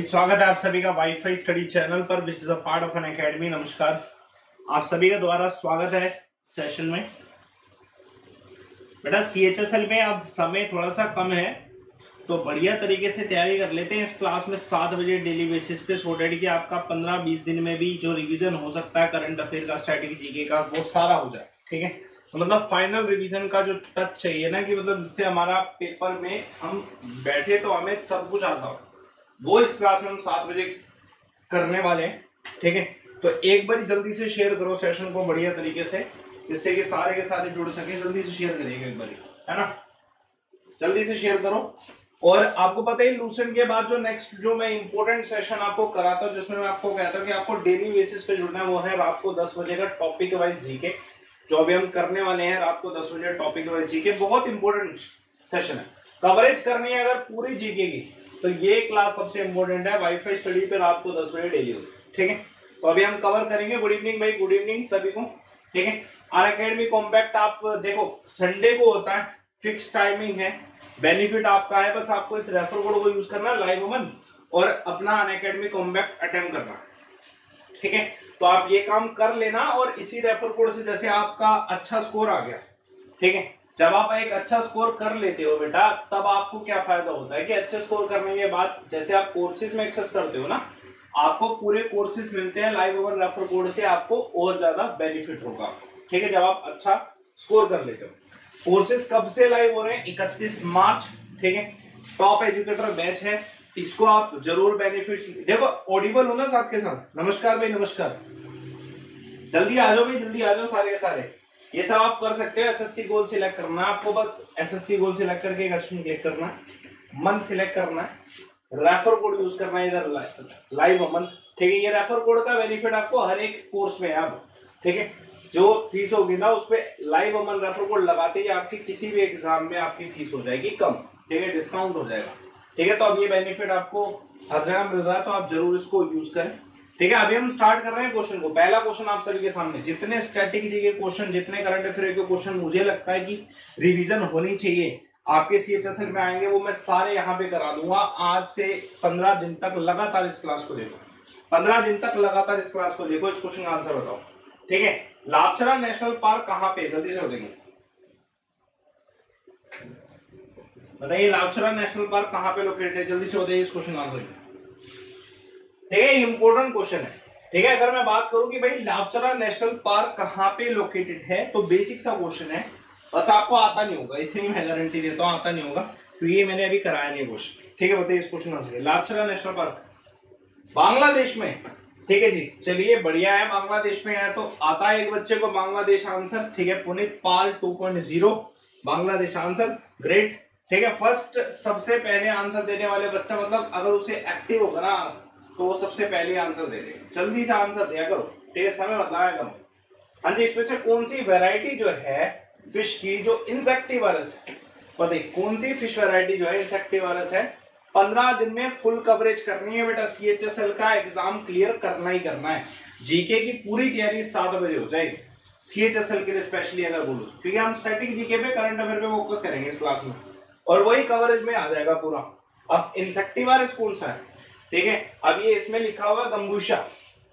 स्वागत है आप सभी का वाईफाई स्टडी चैनल पर which is a part of Unacademy. नमस्कार, आप सभी का दोबारा स्वागत है सेशन में। बेटा सीएचएसएल में अब समय थोड़ा सा कम है तो बढ़िया तरीके से तैयारी कर लेते हैं। इस क्लास में 7 बजे डेली बेसिस पे सॉर्टेड कि आपका 15-20 दिन में भी जो रिविजन हो सकता है करंट अफेयर का, स्टैटिक जीके का, वो सारा हो जाए। ठीक है, तो मतलब फाइनल रिवीजन का जो टच चाहिए ना, कि मतलब जिससे हमारा पेपर में हम बैठे तो हमें सब कुछ आता हो, वो इस क्लास में हम 7 बजे करने वाले हैं। ठीक है, तो एक बार जल्दी से शेयर करो सेशन को बढ़िया तरीके से, जिससे कि सारे के सारे जुड़ सके। जल्दी से शेयर करिएगा एक बार, है ना, जल्दी से शेयर करो। और आपको पता ही लूसेंट के बाद जो नेक्स्ट जो मैं इंपॉर्टेंट सेशन आपको कराता हूँ, जिसमें मैं आपको कहता हूँ कि आपको डेली बेसिस पे जुड़ना है, वो है रात को 10 बजे का टॉपिक वाइज जीके, जो अभी हम करने वाले हैं। रात को 10 बजे टॉपिक वाइज जीके बहुत इंपॉर्टेंट सेशन है। कवरेज करनी है अगर पूरी जीके की तो ये क्लास सबसे इंपॉर्टेंट है। वाईफाई स्टडी पे रात को 10 बजे डेली होगी। ठीक है, तो अभी हम कवर करेंगे। गुड इवनिंग भाई, गुड इवनिंग सभी को। ठीक है, अनअकैडमी कॉम्पैक्ट आप देखो संडे को होता है, फिक्स टाइमिंग है, बेनिफिट आपका है। बस आपको इस रेफर कोड को यूज करना लाइव अमन, और अपना अनअकैडमी कॉम्पैक्ट अटेम्प्ट करना। ठीक है, तो आप ये काम कर लेना। और इसी रेफर कोड से जैसे आपका अच्छा स्कोर आ गया, ठीक है, जब आप एक अच्छा स्कोर कर लेते हो बेटा, तब आपको क्या फायदा होता है कि अच्छे स्कोर करने के बाद जैसे आप कोर्सेज में एक्सेस करते हो ना, आपको पूरे कोर्सेज मिलते हैं लाइव ओवर रेफर कोड से, आपको और ज्यादा बेनिफिट होगा। ठीक है, जब आप अच्छा स्कोर कर लेते हो। कोर्सेज कब से लाइव हो रहे हैं? 31 मार्च। ठीक है, टॉप एजुकेटर बैच है, इसको आप जरूर बेनिफिट देखो। ऑडिबल हो ना साथ के साथ? नमस्कार भाई, नमस्कार, जल्दी आ जाओ भाई, जल्दी आ जाओ सारे के सारे। ये सब आप कर सकते हो। एसएससी गोल सिलेक्ट करना है आपको, बस एसएससी गोल सिलेक्ट करके ऑप्शन क्लिक करना है, मन सिलेक्ट करना है, रेफर कोड यूज करना है इधर लाइव अमन। ठीक है, ये रेफर कोड का बेनिफिट आपको हर एक कोर्स में है आप। ठीक है, जो फीस होगी ना उस पर लाइव अमन रेफर कोड लगाते ही आपकी किसी भी एग्जाम में आपकी फीस हो जाएगी कम। ठीक है, डिस्काउंट हो जाएगा। ठीक है, तो अब ये बेनिफिट आपको हर जगह मिल रहा है, तो आप जरूर इसको यूज करें। ठीक है, अभी हम स्टार्ट कर रहे हैं क्वेश्चन को। पहला क्वेश्चन आप सभी के सामने, जितने स्टैटिक जीके क्वेश्चन, जितने करंट अफेयर के क्वेश्चन मुझे लगता है कि रिवीजन होनी चाहिए आपके सीएचएसएल में आएंगे, वो मैं सारे यहाँ पे करा दूंगा। आज से 15 दिन तक लगातार इस क्लास को देखो, 15 दिन तक लगातार इस क्लास को देखो। इस क्वेश्चन का आंसर बताओ। ठीक है, लाभचरा नेशनल पार्क कहाँ पे? जल्दी से बताइए, बताइए लाभचरा नेशनल पार्क कहाँ पे लोकेटेड है? जल्दी से बताइए इस क्वेश्चन का आंसर। ठीक है, इंपॉर्टेंट क्वेश्चन है। ठीक है, अगर मैं बात करूं कि भाई लाभचरा नेशनल पार्क कहां पे लोकेटेड है, तो बेसिक सा क्वेश्चन है, बस आपको आता नहीं होगा, इतनी मैं गारंटी देता हूं आता नहीं होगा, तो ये मैंने अभी कराया नहीं क्वेश्चन। ठीक है, बताइए इस question answer. Lawachara national park Bangladesh में। ठीक है जी, चलिए बढ़िया है, बांग्लादेश में है तो आता है एक बच्चे को बांग्लादेश आंसर। ठीक है, पुनीत पाल 2.0 बांग्लादेश आंसर, ग्रेट। ठीक है, फर्स्ट सबसे पहले आंसर देने वाले बच्चा, मतलब अगर उसे एक्टिव होगा ना तो वो सबसे पहले आंसर दे दे। जल्दी से आंसर दिया करो, ठीक है, समय बताया करो। हाँ जी, इसमें से कौन सी वैरायटी जो है फिश की जो इंसेक्टिवारस है, बताइए कौन सी फिश वैरायटी जो है इंसेक्टिवारस है? 15 दिन में फुल कवरेज करनी है बेटा। सीएचएसएल का एग्जाम क्लियर करना ही करना है। जीके की पूरी तैयारी 7 बजे हो जाएगी सीएचएसएल के लिए स्पेशली अगर बोलो, क्योंकि हम स्टैटिक जीके पे, करंट अफेयर पे फोकस करेंगे इस क्लास में, और वही कवरेज में आ जाएगा पूरा। अब इंसेक्टिवारस कौन सा है? ठीक है, अब ये इसमें लिखा हुआ गंबूशिया,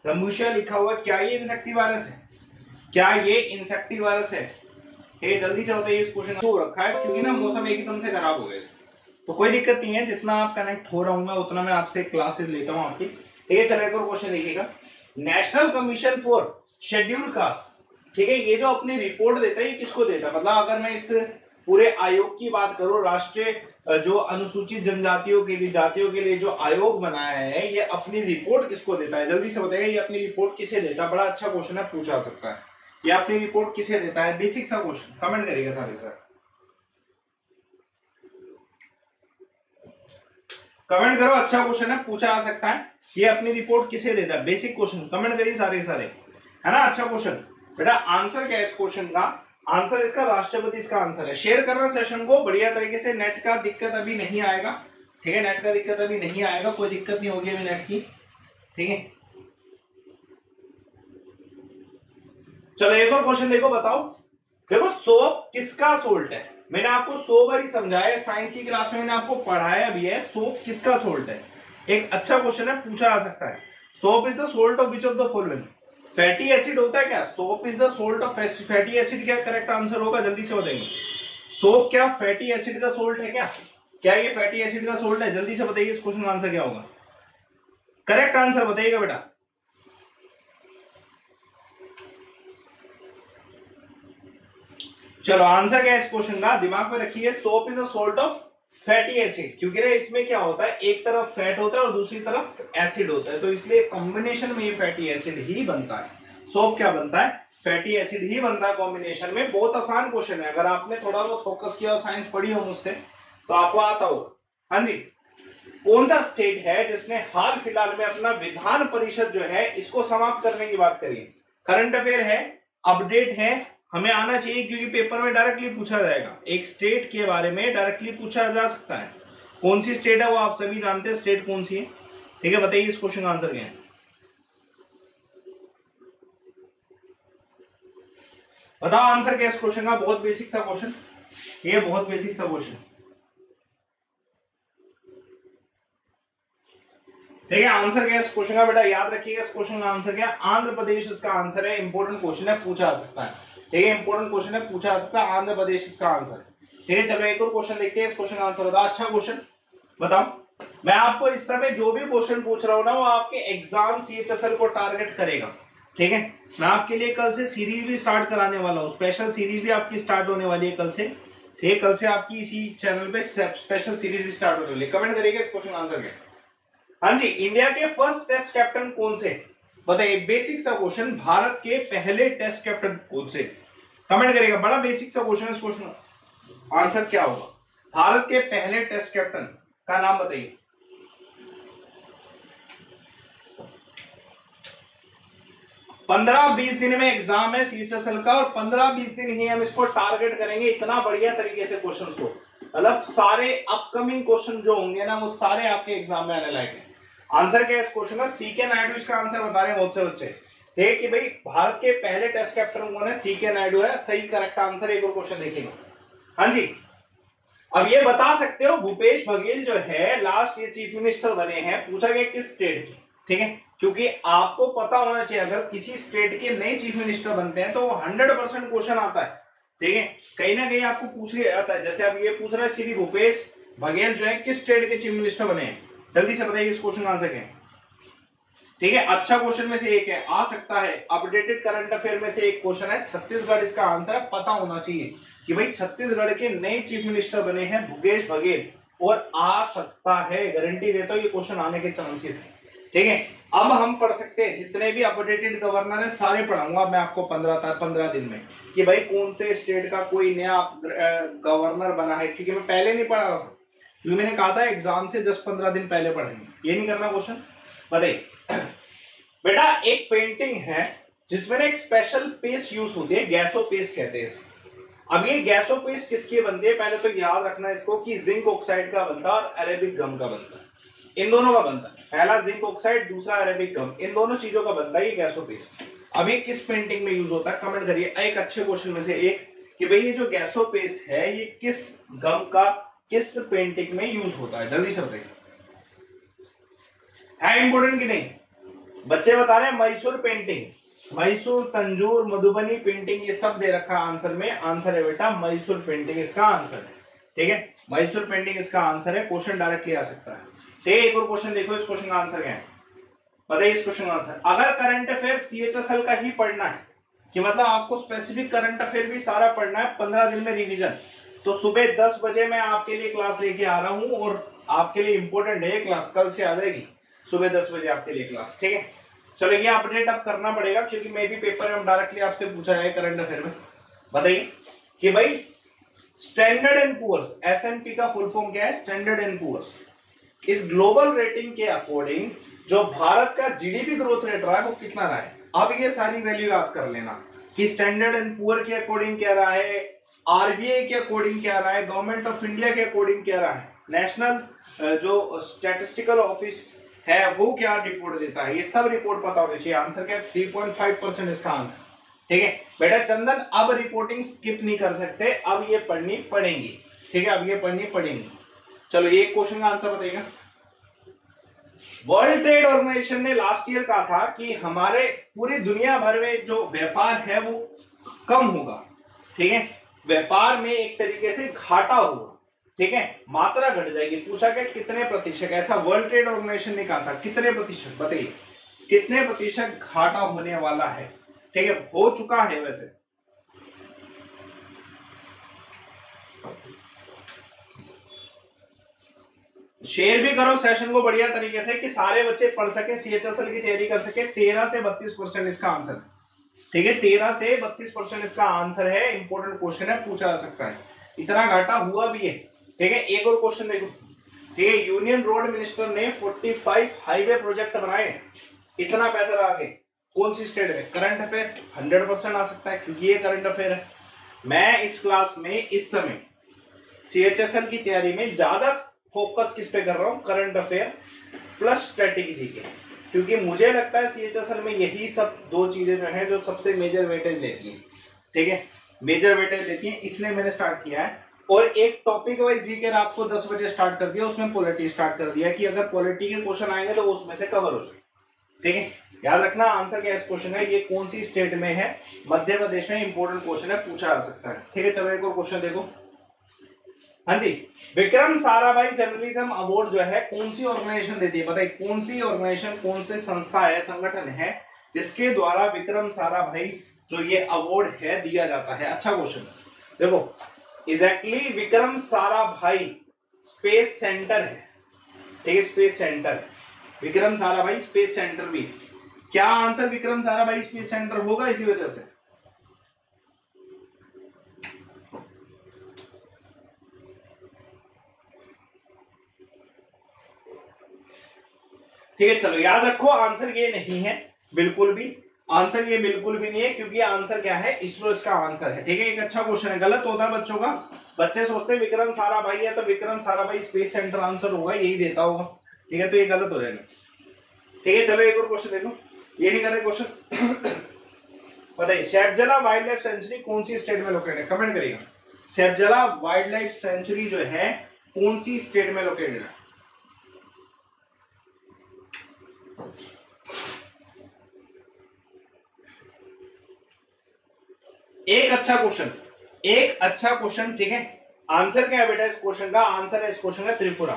गंबूशिया लिखा हुआ, क्या ये इंसेक्टिवारस है? क्या ये इंसेक्टिवारस है? ये जल्दी से बताइए इस क्वेश्चन को रखा है, क्योंकि ना मौसम एकदम से खराब हो गए तो कोई दिक्कत नहीं है, जितना आप कनेक्ट हो रहा हूं मैं उतना मैं आपसे क्लासेस लेता हूं आपकी। ठीक है, चलो एक और क्वेश्चन देखिएगा। National commission for schedule caste, ठीक है, ये जो अपनी रिपोर्ट देता है ये किसको देता है? मतलब अगर मैं इस पूरे आयोग की बात करूं, राष्ट्रीय जो अनुसूचित जनजातियों के लिए, जातियों के लिए जो आयोग बनाया है, ये अपनी रिपोर्ट किसको देता है? जल्दी से बताइए, ये अपनी रिपोर्ट किसे देता है? बड़ा अच्छा क्वेश्चन है, पूछा जा सकता है। ये अपनी रिपोर्ट किसे देता है? बेसिक सा क्वेश्चन, कमेंट करिएगा सारे सर, कमेंट करो, अच्छा क्वेश्चन है, पूछा जा सकता है। ये अपनी रिपोर्ट किसे देता है? बेसिक क्वेश्चन, कमेंट करिए सारे सारे, है ना, अच्छा क्वेश्चन। बेटा आंसर क्या है इस क्वेश्चन का? आंसर इसका राष्ट्रपति इसका आंसर है। शेयर करना सेशन को बढ़िया तरीके से। नेट का दिक्कत अभी नहीं आएगा, ठीक है, नेट का दिक्कत अभी नहीं आएगा, कोई दिक्कत नहीं होगी अभी नेट की। ठीक है, चलो एक और क्वेश्चन देखो, बताओ। देखो सोप किसका सोल्ट है? मैंने आपको 100 बार ही समझाया, साइंस की क्लास में मैंने आपको पढ़ाया भी है, सोप किसका सोल्ट है? एक अच्छा क्वेश्चन है, पूछा जा सकता है। Soap is the salt of which of the following? Fatty acid होता है क्या? Soap is the salt of fatty acid क्या करेक्ट आंसर होगा? जल्दी से बताइए। सोप क्या फैटी एसिड का सोल्ट है? क्या क्या ये फैटी एसिड का सोल्ट है? जल्दी से बताइए इस क्वेश्चन का आंसर क्या होगा। करेक्ट आंसर बताइएगा बेटा। चलो आंसर क्या है इस क्वेश्चन का, दिमाग में रखिए। Soap is a salt of fatty acid, क्योंकि इसमें क्या होता है, एक तरफ फैट होता है और दूसरी तरफ एसिड होता है, तो इसलिए कॉम्बिनेशन में ये फैटी एसिड ही बनता है। सोप क्या बनता है? फैटी एसिड ही बनता है कॉम्बिनेशन में। बहुत आसान क्वेश्चन है, अगर आपने थोड़ा बहुत फोकस किया और साइंस पढ़ी हो मुझसे तो आपको आता होगा। हाँ जी, कौन सा स्टेट है जिसने हाल फिलहाल में अपना विधान परिषद जो है इसको समाप्त करने की बात करी? करंट अफेयर है, अपडेट है, हमें आना चाहिए क्योंकि पेपर में डायरेक्टली पूछा जाएगा। एक स्टेट के बारे में डायरेक्टली पूछा जा सकता है। कौन सी स्टेट है वो आप सभी जानते हैं, स्टेट कौन सी है? ठीक है, बताइए इस क्वेश्चन का आंसर क्या है। बताओ आंसर क्या है इस क्वेश्चन का। बहुत बेसिक सा क्वेश्चन, ये बहुत बेसिक सा क्वेश्चन, ठीक है। आंसर क्या है इस क्वेश्चन का बेटा, याद रखिएगा इस क्वेश्चन का आंसर क्या है। आंध्र प्रदेश इसका आंसर है। इंपॉर्टेंट क्वेश्चन है, पूछा जा सकता है। ठीक है, इंपॉर्टेंट क्वेश्चन है, पूछा जा सकता है। आंध्र प्रदेश इसका आंसर है। ठीक है, चलो एक और क्वेश्चन देखते हैं। इस क्वेश्चन का आंसर बताओ, अच्छा क्वेश्चन बताओ। मैं आपको इस समय जो भी क्वेश्चन पूछ रहा हूँ ना, वो आपके एग्जाम सीएचएसएल को टारगेट करेगा। ठीक है, मैं आपके लिए कल से सीरीज भी स्टार्ट कराने वाला हूँ। स्पेशल सीरीज भी आपकी स्टार्ट होने वाली है कल से। ठीक है, कल से आपकी इसी चैनल पे स्पेशल सीरीज भी स्टार्ट होने वाली है। कमेंट करिएगा इस क्वेश्चन का आंसर क्या। हाँ जी, इंडिया के फर्स्ट टेस्ट कैप्टन कौन से? बताइए, बेसिक सा क्वेश्चन। भारत के पहले टेस्ट कैप्टन कौन से? कमेंट करेगा। बड़ा बेसिक सा क्वेश्चन है, इस क्वेश्चन आंसर क्या होगा? भारत के पहले टेस्ट कैप्टन का नाम बताइए। पंद्रह 20 दिन में एग्जाम है सीएचएसएल का, और 15-20 दिन ही हम इसको टारगेट करेंगे इतना बढ़िया तरीके से क्वेश्चन को। मतलब सारे अपकमिंग क्वेश्चन जो होंगे ना, वो सारे आपके एग्जाम में आने लायक हैं। आंसर क्या है इस क्वेश्चन का? सीके नायडू इसका आंसर बता रहे हैं बहुत से बच्चे। ठीक कि भाई, भारत के पहले टेस्ट कैप्टन कौन है? सीके नायडू है, सही करेक्ट आंसर। एक और क्वेश्चन देखिएगा। हाँ जी, अब ये बता सकते हो भूपेश बघेल जो है लास्ट ईयर चीफ मिनिस्टर बने हैं, पूछा गया किस स्टेट की? ठीक है, क्योंकि आपको पता होना चाहिए, अगर किसी स्टेट के नए चीफ मिनिस्टर बनते हैं तो 100% क्वेश्चन आता है। ठीक है, कहीं ना कहीं आपको पूछ लिया जाता है। जैसे आप ये पूछ रहे हैं, श्री भूपेश बघेल जो है किस स्टेट के चीफ मिनिस्टर बने हैं? जल्दी से बताइए इस क्वेश्चन का आंसर क्या है। ठीक है, अच्छा क्वेश्चन में से एक है, आ सकता है। अपडेटेड करंट अफेयर में से एक क्वेश्चन है, छत्तीसगढ़ इसका आंसर है। पता होना चाहिए कि भाई छत्तीसगढ़ के नए चीफ मिनिस्टर बने हैं भूपेश बघेल, और आ सकता है, गारंटी देता हूं ये क्वेश्चन आने के चांसेस है। ठीक है, अब हम पढ़ सकते हैं, जितने भी अपडेटेड गवर्नर है सारे पढ़ाऊंगा मैं आपको 15 दिन में, कि भाई कौन से स्टेट का कोई नया गवर्नर बना है, क्योंकि मैं पहले नहीं पढ़ा रहा था, क्योंकि मैंने कहा था एग्जाम से जस्ट 15 दिन पहले पढ़ेंगे। ये नहीं करना क्वेश्चन। बताइए बेटा, एक पेंटिंग है जिसमें एक स्पेशल पेस्ट यूज होती है, गैसो पेस्ट कहते हैं। अब ये गैसो पेस्ट किसके बनती है? पहले तो याद रखना इसको कि जिंक ऑक्साइड का बनता है और अरेबिक गम का बनता है, इन दोनों का बनता है। पहला जिंक ऑक्साइड, दूसरा अरेबिक गम, इन दोनों चीजों का बनता है ये गैसो पेस्ट। अब ये किस पेंटिंग में यूज होता है? कमेंट करिए। एक अच्छे क्वेश्चन में से एक कि भाई ये जो गैसो पेस्ट है ये किस गम का, किस पेंटिंग में यूज होता है? जल्दी से बताइए। है इंपोर्टेंट कि नहीं? बच्चे बता रहे हैं मैसूर पेंटिंग, मैसूर तंजूर, मधुबनी पेंटिंग, ये सब दे रखा आंसर में। आंसर है बेटा मैसूर पेंटिंग इसका आंसर है। ठीक है, मैसूर पेंटिंग इसका आंसर है। क्वेश्चन डायरेक्टली आ सकता है। ठीक, एक और क्वेश्चन देखो, इस क्वेश्चन का आंसर क्या है? बताइए इस क्वेश्चन का आंसर। अगर करंट अफेयर सीएचएसएल का ही पढ़ना है, कि मतलब आपको स्पेसिफिक करंट अफेयर भी सारा पढ़ना है 15 दिन में रिविजन, तो सुबह 10 बजे मैं आपके लिए क्लास लेके आ रहा हूं, और आपके लिए इंपॉर्टेंट है क्लास, कल से आ जाएगी सुबह 10 बजे आपके लिए क्लास। ठीक है, चलो ये अपडेट अब करना पड़ेगा, क्योंकि मे भी पेपर में डायरेक्टली आपसे पूछा है करंट अफेयर में। बताइए कि भाई स्टैंडर्ड एंड पुअर्स, एसएनपी का फुल फॉर्म क्या है? Standard and Poor's. इस ग्लोबल रेटिंग के अकॉर्डिंग जो भारत का जीडीपी ग्रोथ रेट रहा है वो कितना रहा है? अब ये सारी वैल्यू याद कर लेना कि स्टैंडर्ड एंड पुअर के अकॉर्डिंग क्या रहा है, आरबीआई के अकॉर्डिंग क्या रहा है, गवर्नमेंट ऑफ इंडिया के अकॉर्डिंग क्या रहा है, नेशनल जो स्टैटिस्टिकल ऑफिस है वो क्या रिपोर्ट देता है, ये सब रिपोर्ट पता होनी चाहिए। आंसर क्या है? 3.5% इसका आंसर। ठीक है बेटा चंदन, अब रिपोर्टिंग स्किप नहीं कर सकते, अब ये पढ़नी पड़ेंगी। ठीक है, अब ये पढ़नी पड़ेंगी। चलो एक क्वेश्चन का आंसर बताइएगा। वर्ल्ड ट्रेड ऑर्गेनाइजेशन ने लास्ट ईयर कहा था कि हमारे पूरी दुनिया भर में जो व्यापार है वो कम होगा, ठीक है, व्यापार में एक तरीके से घाटा होगा, ठीक है, मात्रा घट जाएगी। पूछा गया कितने प्रतिशत, ऐसा वर्ल्ड ट्रेड ऑर्गेनाइजेशन ने कहा था, कितने प्रतिशत, बताइए कितने प्रतिशत घाटा होने वाला है, ठीक है, हो चुका है वैसे। शेयर भी करो सेशन को बढ़िया तरीके से कि सारे बच्चे पढ़ सके, सीएचएसएल की तैयारी कर सके। 13 से 32% इसका आंसर है, ठीक है, 13 से 32% इसका आंसर है। इंपॉर्टेंट क्वेश्चन है, पूछा जा सकता है, इतना घाटा हुआ भी है, ठीक है। एक और क्वेश्चन देखो, ठीक है, यूनियन रोड मिनिस्टर ने 45 हाईवे प्रोजेक्ट बनाए, इतना पैसा लगा के, कौन सी स्टेट में। करंट अफेयर 100% आ सकता है क्योंकि ये करंट अफेयर है। मैं इस क्लास में इस समय सीएचएसएल की तैयारी में ज्यादा फोकस किस पे कर रहा हूँ, करंट अफेयर प्लस स्ट्रेटेजी के, क्योंकि मुझे लगता है सीएचएसएल में यही सब दो चीजें जो है जो सबसे मेजर वेटेज लेती हैं, ठीक है, मेजर वेटेज लेती हैं, इसलिए मैंने स्टार्ट किया है। और एक टॉपिक वाइज जीके रात को 10 बजे स्टार्ट कर दिया, उसमें पॉलिटी स्टार्ट कर दिया कि अगर पॉलिटी के क्वेश्चन आएंगे तो उसमें से कवर हो जाए, ठीक है। याद रखना आंसर क्या इस क्वेश्चन का, ये कौन सी स्टेट में है, मध्य प्रदेश में, इंपोर्टेंट क्वेश्चन है, पूछा जा सकता है, ठीक है। चलो एक और क्वेश्चन देखो, हाँ जी, विक्रम साराभाई जर्नलिज्म अवार्ड जो है कौन सी ऑर्गेनाइजेशन देती है, बताइए कौन सी ऑर्गेनाइजेशन, कौन से संस्था है, संगठन है जिसके द्वारा विक्रम साराभाई जो ये अवार्ड है दिया जाता है। अच्छा क्वेश्चन देखो, exactly Vikram Sarabhai space centre है, ठीक है, space centre, Vikram Sarabhai space centre भी है। क्या answer Vikram Sarabhai space centre होगा इसी वजह से, ठीक है। चलो याद रखो आंसर ये नहीं है, बिल्कुल भी आंसर ये बिल्कुल भी नहीं है, क्योंकि आंसर क्या है, इसरो इसका आंसर है, ठीक है। एक अच्छा क्वेश्चन है, गलत होता है बच्चों का, बच्चे सोचते हैं विक्रम साराभाई है तो Vikram Sarabhai space centre answer होगा, यही देता होगा, ठीक है, तो ये गलत हो जाएगा, ठीक है। चलो एक और क्वेश्चन देखो, ये नहीं कर रहे क्वेश्चन, बताइए सैफजला वाइल्ड लाइफ सेंचुरी कौन सी स्टेट में लोकेटेड है, कमेंट करिएगा। सैफजला वाइल्ड लाइफ सेंचुरी जो है कौन सी स्टेट में लोकेटेड है, एक अच्छा क्वेश्चन, एक अच्छा क्वेश्चन, ठीक है। आंसर क्या है बेटा इस क्वेश्चन का, आंसर है इस क्वेश्चन का त्रिपुरा,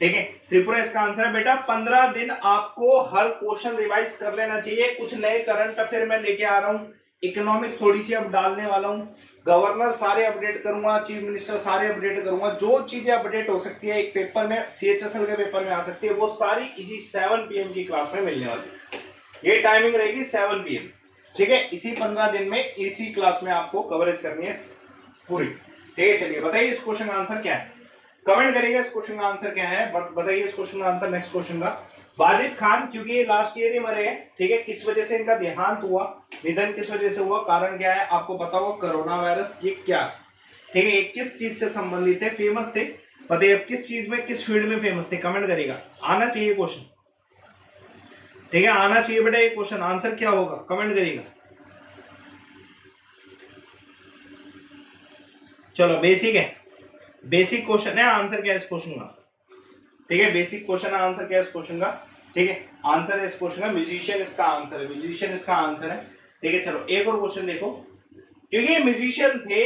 ठीक है, त्रिपुरा इसका आंसर है बेटा। 15 दिन आपको हर क्वेश्चन रिवाइज कर लेना चाहिए, कुछ नए करंट अफेयर में लेके आ रहा हूँ, इकोनॉमिक्स थोड़ी सी अब डालने वाला हूँ, गवर्नर सारे अपडेट करूंगा, चीफ मिनिस्टर सारे अपडेट करूंगा, जो चीजें अपडेट हो सकती है एक पेपर में, सीएचएसएल के पेपर में आ सकती है, वो सारी इसी 7 PM की क्लास में मिलने वाली है। ये टाइमिंग रहेगी 7 PM, ठीक है, इसी 15 दिन में इसी क्लास में आपको कवरेज करनी है पूरी, ठीक है। चलिए बताइए इस क्वेश्चन का आंसर क्या है, कमेंट करिएगा इस क्वेश्चन का आंसर क्या है, बताइए इस क्वेश्चन का आंसर। नेक्स्ट क्वेश्चन का, वाजिद खान क्योंकि ये लास्ट ईयर ही मरे हैं, ठीक है, किस वजह से इनका देहांत हुआ, निधन किस वजह से हुआ, कारण क्या है आपको पता होगा, कोरोना वायरस, ये क्या, ठीक है, ये किस चीज से संबंधित है, फेमस थे, बताइए अब किस चीज में, किस फील्ड में फेमस थे, कमेंट करिएगा, आना चाहिए क्वेश्चन, ठीक है, आना चाहिए बेटा ये क्वेश्चन। आंसर क्या होगा कमेंट करिएगा। चलो बेसिक है, बेसिक क्वेश्चन है, आंसर क्या है इस क्वेश्चन का, ठीक है, बेसिक क्वेश्चन है, आंसर क्या है इस क्वेश्चन का, ठीक है, आंसर है इस क्वेश्चन का म्यूजिशियन, इसका आंसर है, म्यूजिशियन इसका आंसर है, ठीक है। चलो एक और क्वेश्चन देखो, क्योंकि ये म्यूजिशियन थे।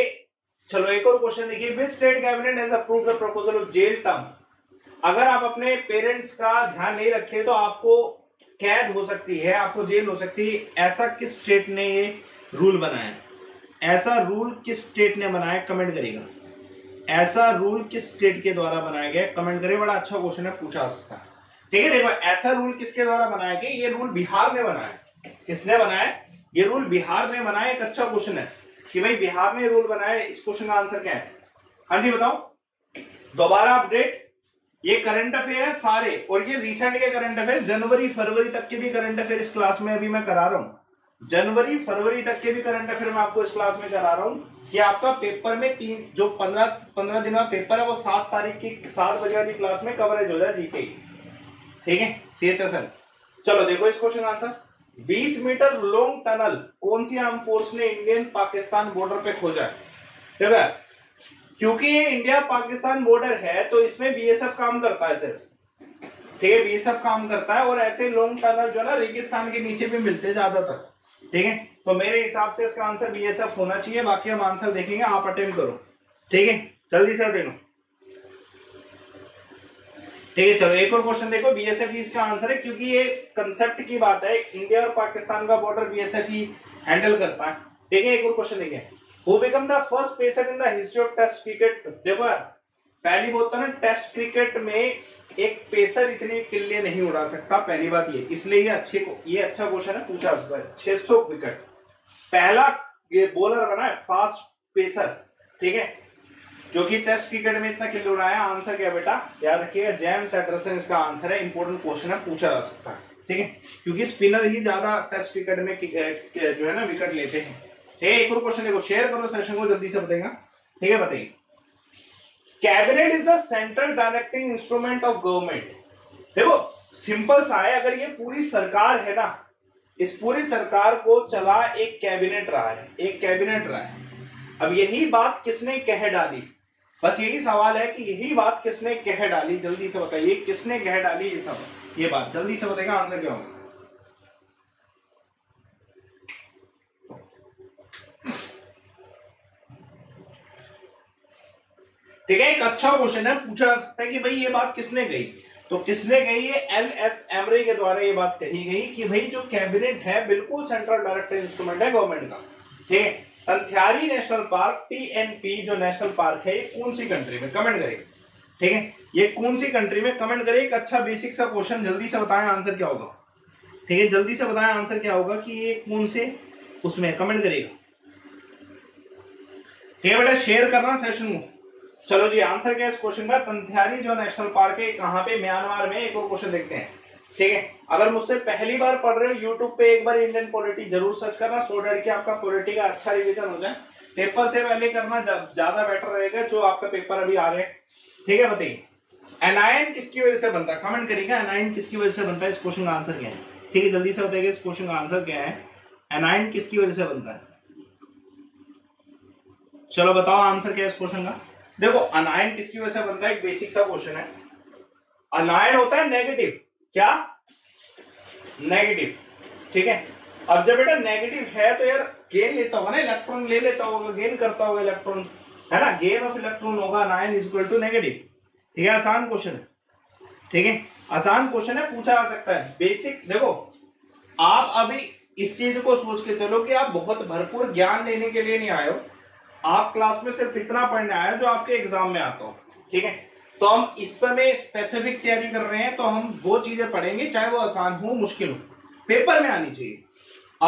चलो एक और क्वेश्चन देखिए, which state cabinet has approved the proposal of jail term. अगर आप अपने पेरेंट्स का ध्यान नहीं रखते तो आपको कैद हो सकती है, आपको जेल हो सकती है, ऐसा किस स्टेट ने ये रूल बनाया, ऐसा रूल किस स्टेट ने बनाया, कमेंट करेगा, ऐसा रूल किस स्टेट के द्वारा बनाया गया, कमेंट करें, बड़ा अच्छा क्वेश्चन है, पूछा सकता है, ठीक है। देखो ऐसा रूल किसके द्वारा बनाया गया, ये रूल बिहार ने बनाया, किसने बनाया, ये रूल बिहार ने बनाया। एक अच्छा क्वेश्चन है कि भाई बिहार ने रूल बनाया, इस क्वेश्चन का आंसर क्या है, हाँ जी बताओ दोबारा अपडेट। ये करंट अफेयर है सारे, और ये रिसेंट के करंट अफेयर, जनवरी फरवरी तक के भी करंट अफेयर इस क्लास में अभी मैं करा रहा हूँ, जनवरी फरवरी तक के भी करंट अफेयर मैं आपको इस क्लास में करा रहा हूँ। ये आपका पेपर में तीन, जो 15 दिन का पेपर है वो 7 तारीख की 7 बजे वाली क्लास में कवरेज हो जाए जीके, ठीक है, सीएचएसएल। चलो देखो इस question answer, 20 metre long tunnel कौन सी आर्म फोर्स ने इंडियन पाकिस्तान बॉर्डर पे खोजा है, ठीक है, क्योंकि ये इंडिया पाकिस्तान बॉर्डर है तो इसमें बीएसएफ काम करता है सिर्फ, ठीक है, ये सब काम करता है। और ऐसे लॉन्ग टनल जो है ना रेगिस्तान के नीचे भी मिलते हैं ज्यादातर, ठीक है। तो मेरे हिसाब से इसका आंसर BSF होना चाहिए, बाकी हम आंसर देखेंगे, आप अटेम्प्ट करो, ठीक है, जल्दी से देखो, ठीक है। चलो एक और क्वेश्चन देखो, BSF इसका आंसर है, क्योंकि ये कंसेप्ट की बात है, इंडिया और पाकिस्तान का बॉर्डर BSF हैंडल करता है, ठीक है। एक और क्वेश्चन देखिए, who become the first person in the history of test cricket. देखो यार, पहली बात ना, टेस्ट क्रिकेट में एक पेसर इतने किल्ले नहीं उड़ा सकता, पहली बात ये, इसलिए ये अच्छा क्वेश्चन है, पूछा सकता है। 600 विकेट पहला ये बॉलर बना है फास्ट पेसर, ठीक है, जो कि टेस्ट क्रिकेट में इतना किल्ले उड़ाया। आंसर क्या बेटा, याद रखिएगा, जेम्स एंडरसन इसका आंसर है। इंपॉर्टेंट क्वेश्चन है, पूछा जा सकता है, ठीक है, क्योंकि स्पिनर ही ज्यादा टेस्ट क्रिकेट में जो है ना विकेट लेते हैं, ठीक है। एक और क्वेश्चन देखो, शेयर करो सेशन को, जल्दी से बताएगा, ठीक है, बताइए। Cabinet is the central directing instrument of government. देखो सिंपल सा है, अगर ये पूरी सरकार है ना, इस पूरी सरकार को चला एक कैबिनेट रहा है, एक कैबिनेट रहा है। अब यही बात किसने कह डाली, बस यही सवाल है कि यही बात किसने कह डाली, जल्दी से बताइए, किसने कह डाली ये सब, ये बात जल्दी से बताइएगा, आंसर क्या होगा। ठीक है, एक अच्छा क्वेश्चन है, पूछा जा सकता है कि भाई ये बात किसने कही, तो किसने कही, ये LS एमरे के द्वारा ये बात कही गई कि भाई जो कैबिनेट है बिल्कुल सेंट्रल डायरेक्टिव इंस्ट्रूमेंट है गवर्नमेंट का, ठीक है। तंथ्यारी नेशनल पार्क TNP जो नेशनल पार्क है, ये कौन सी कंट्री में, कमेंट करें, ठीक है, ये कौन सी कंट्री में, कमेंट करें। एक अच्छा बेसिक सा क्वेश्चन, जल्दी से बताएं आंसर क्या होगा, ठीक है, जल्दी से बताएं आंसर क्या होगा कि ये कौन से उसमें, कमेंट करेगा, ठीक है बेटा, शेयर करना सेशन को। चलो जी, आंसर क्या है इस क्वेश्चन का, तंथ्यारी जो नेशनल पार्क है कहाँ पे, म्यांमार में। एक और क्वेश्चन देखते हैं, ठीक है, अगर मुझसे पहली बार पढ़ रहे हो यूट्यूब पे, एक बार इंडियन पॉलिटी जरूर सर्च करना, सो दैट कि आपका पॉलिटी का अच्छा रिवीजन हो जाए, पेपर से पहले करना ज्यादा बेटर रहेगा, जो आपका पेपर अभी आ रहे हैं, ठीक है। बताइए, एनायन किसकी वजह से बनता है, कमेंट करिएगा, एनायन किसकी वजह से बनता है, इस क्वेश्चन का आंसर क्या है, ठीक है, जल्दी से बताइएगा, इस क्वेश्चन का आंसर क्या है, एनायन किसकी वजह से बनता है, चलो बताओ आंसर क्या है इस क्वेश्चन का। देखो अनायन किसकी वजह से बनता है, एक बेसिक सा क्वेश्चन है, अनायन होता है नेगेटिव, क्या, नेगेटिव, ठीक है। अब जब बेटा नेगेटिव है तो यार गेन लेता होगा ना, इलेक्ट्रॉन ले लेता होगा, गेन करता होगा इलेक्ट्रॉन, है ना, गेन ऑफ इलेक्ट्रॉन होगा, nine is equal to negative, ठीक है, आसान क्वेश्चन है, ठीक है, आसान क्वेश्चन है, पूछा जा सकता है, बेसिक। देखो आप अभी इस चीज को सोच के चलो कि आप बहुत भरपूर ज्ञान लेने के लिए नहीं आए हो, आप क्लास में सिर्फ इतना पढ़ने आए हो जो आपके एग्जाम में आता हो, ठीक है। तो हम इस समय स्पेसिफिक तैयारी कर रहे हैं, तो हम वो चीजें पढ़ेंगे, चाहे वो आसान हो मुश्किल हो, पेपर में आनी चाहिए।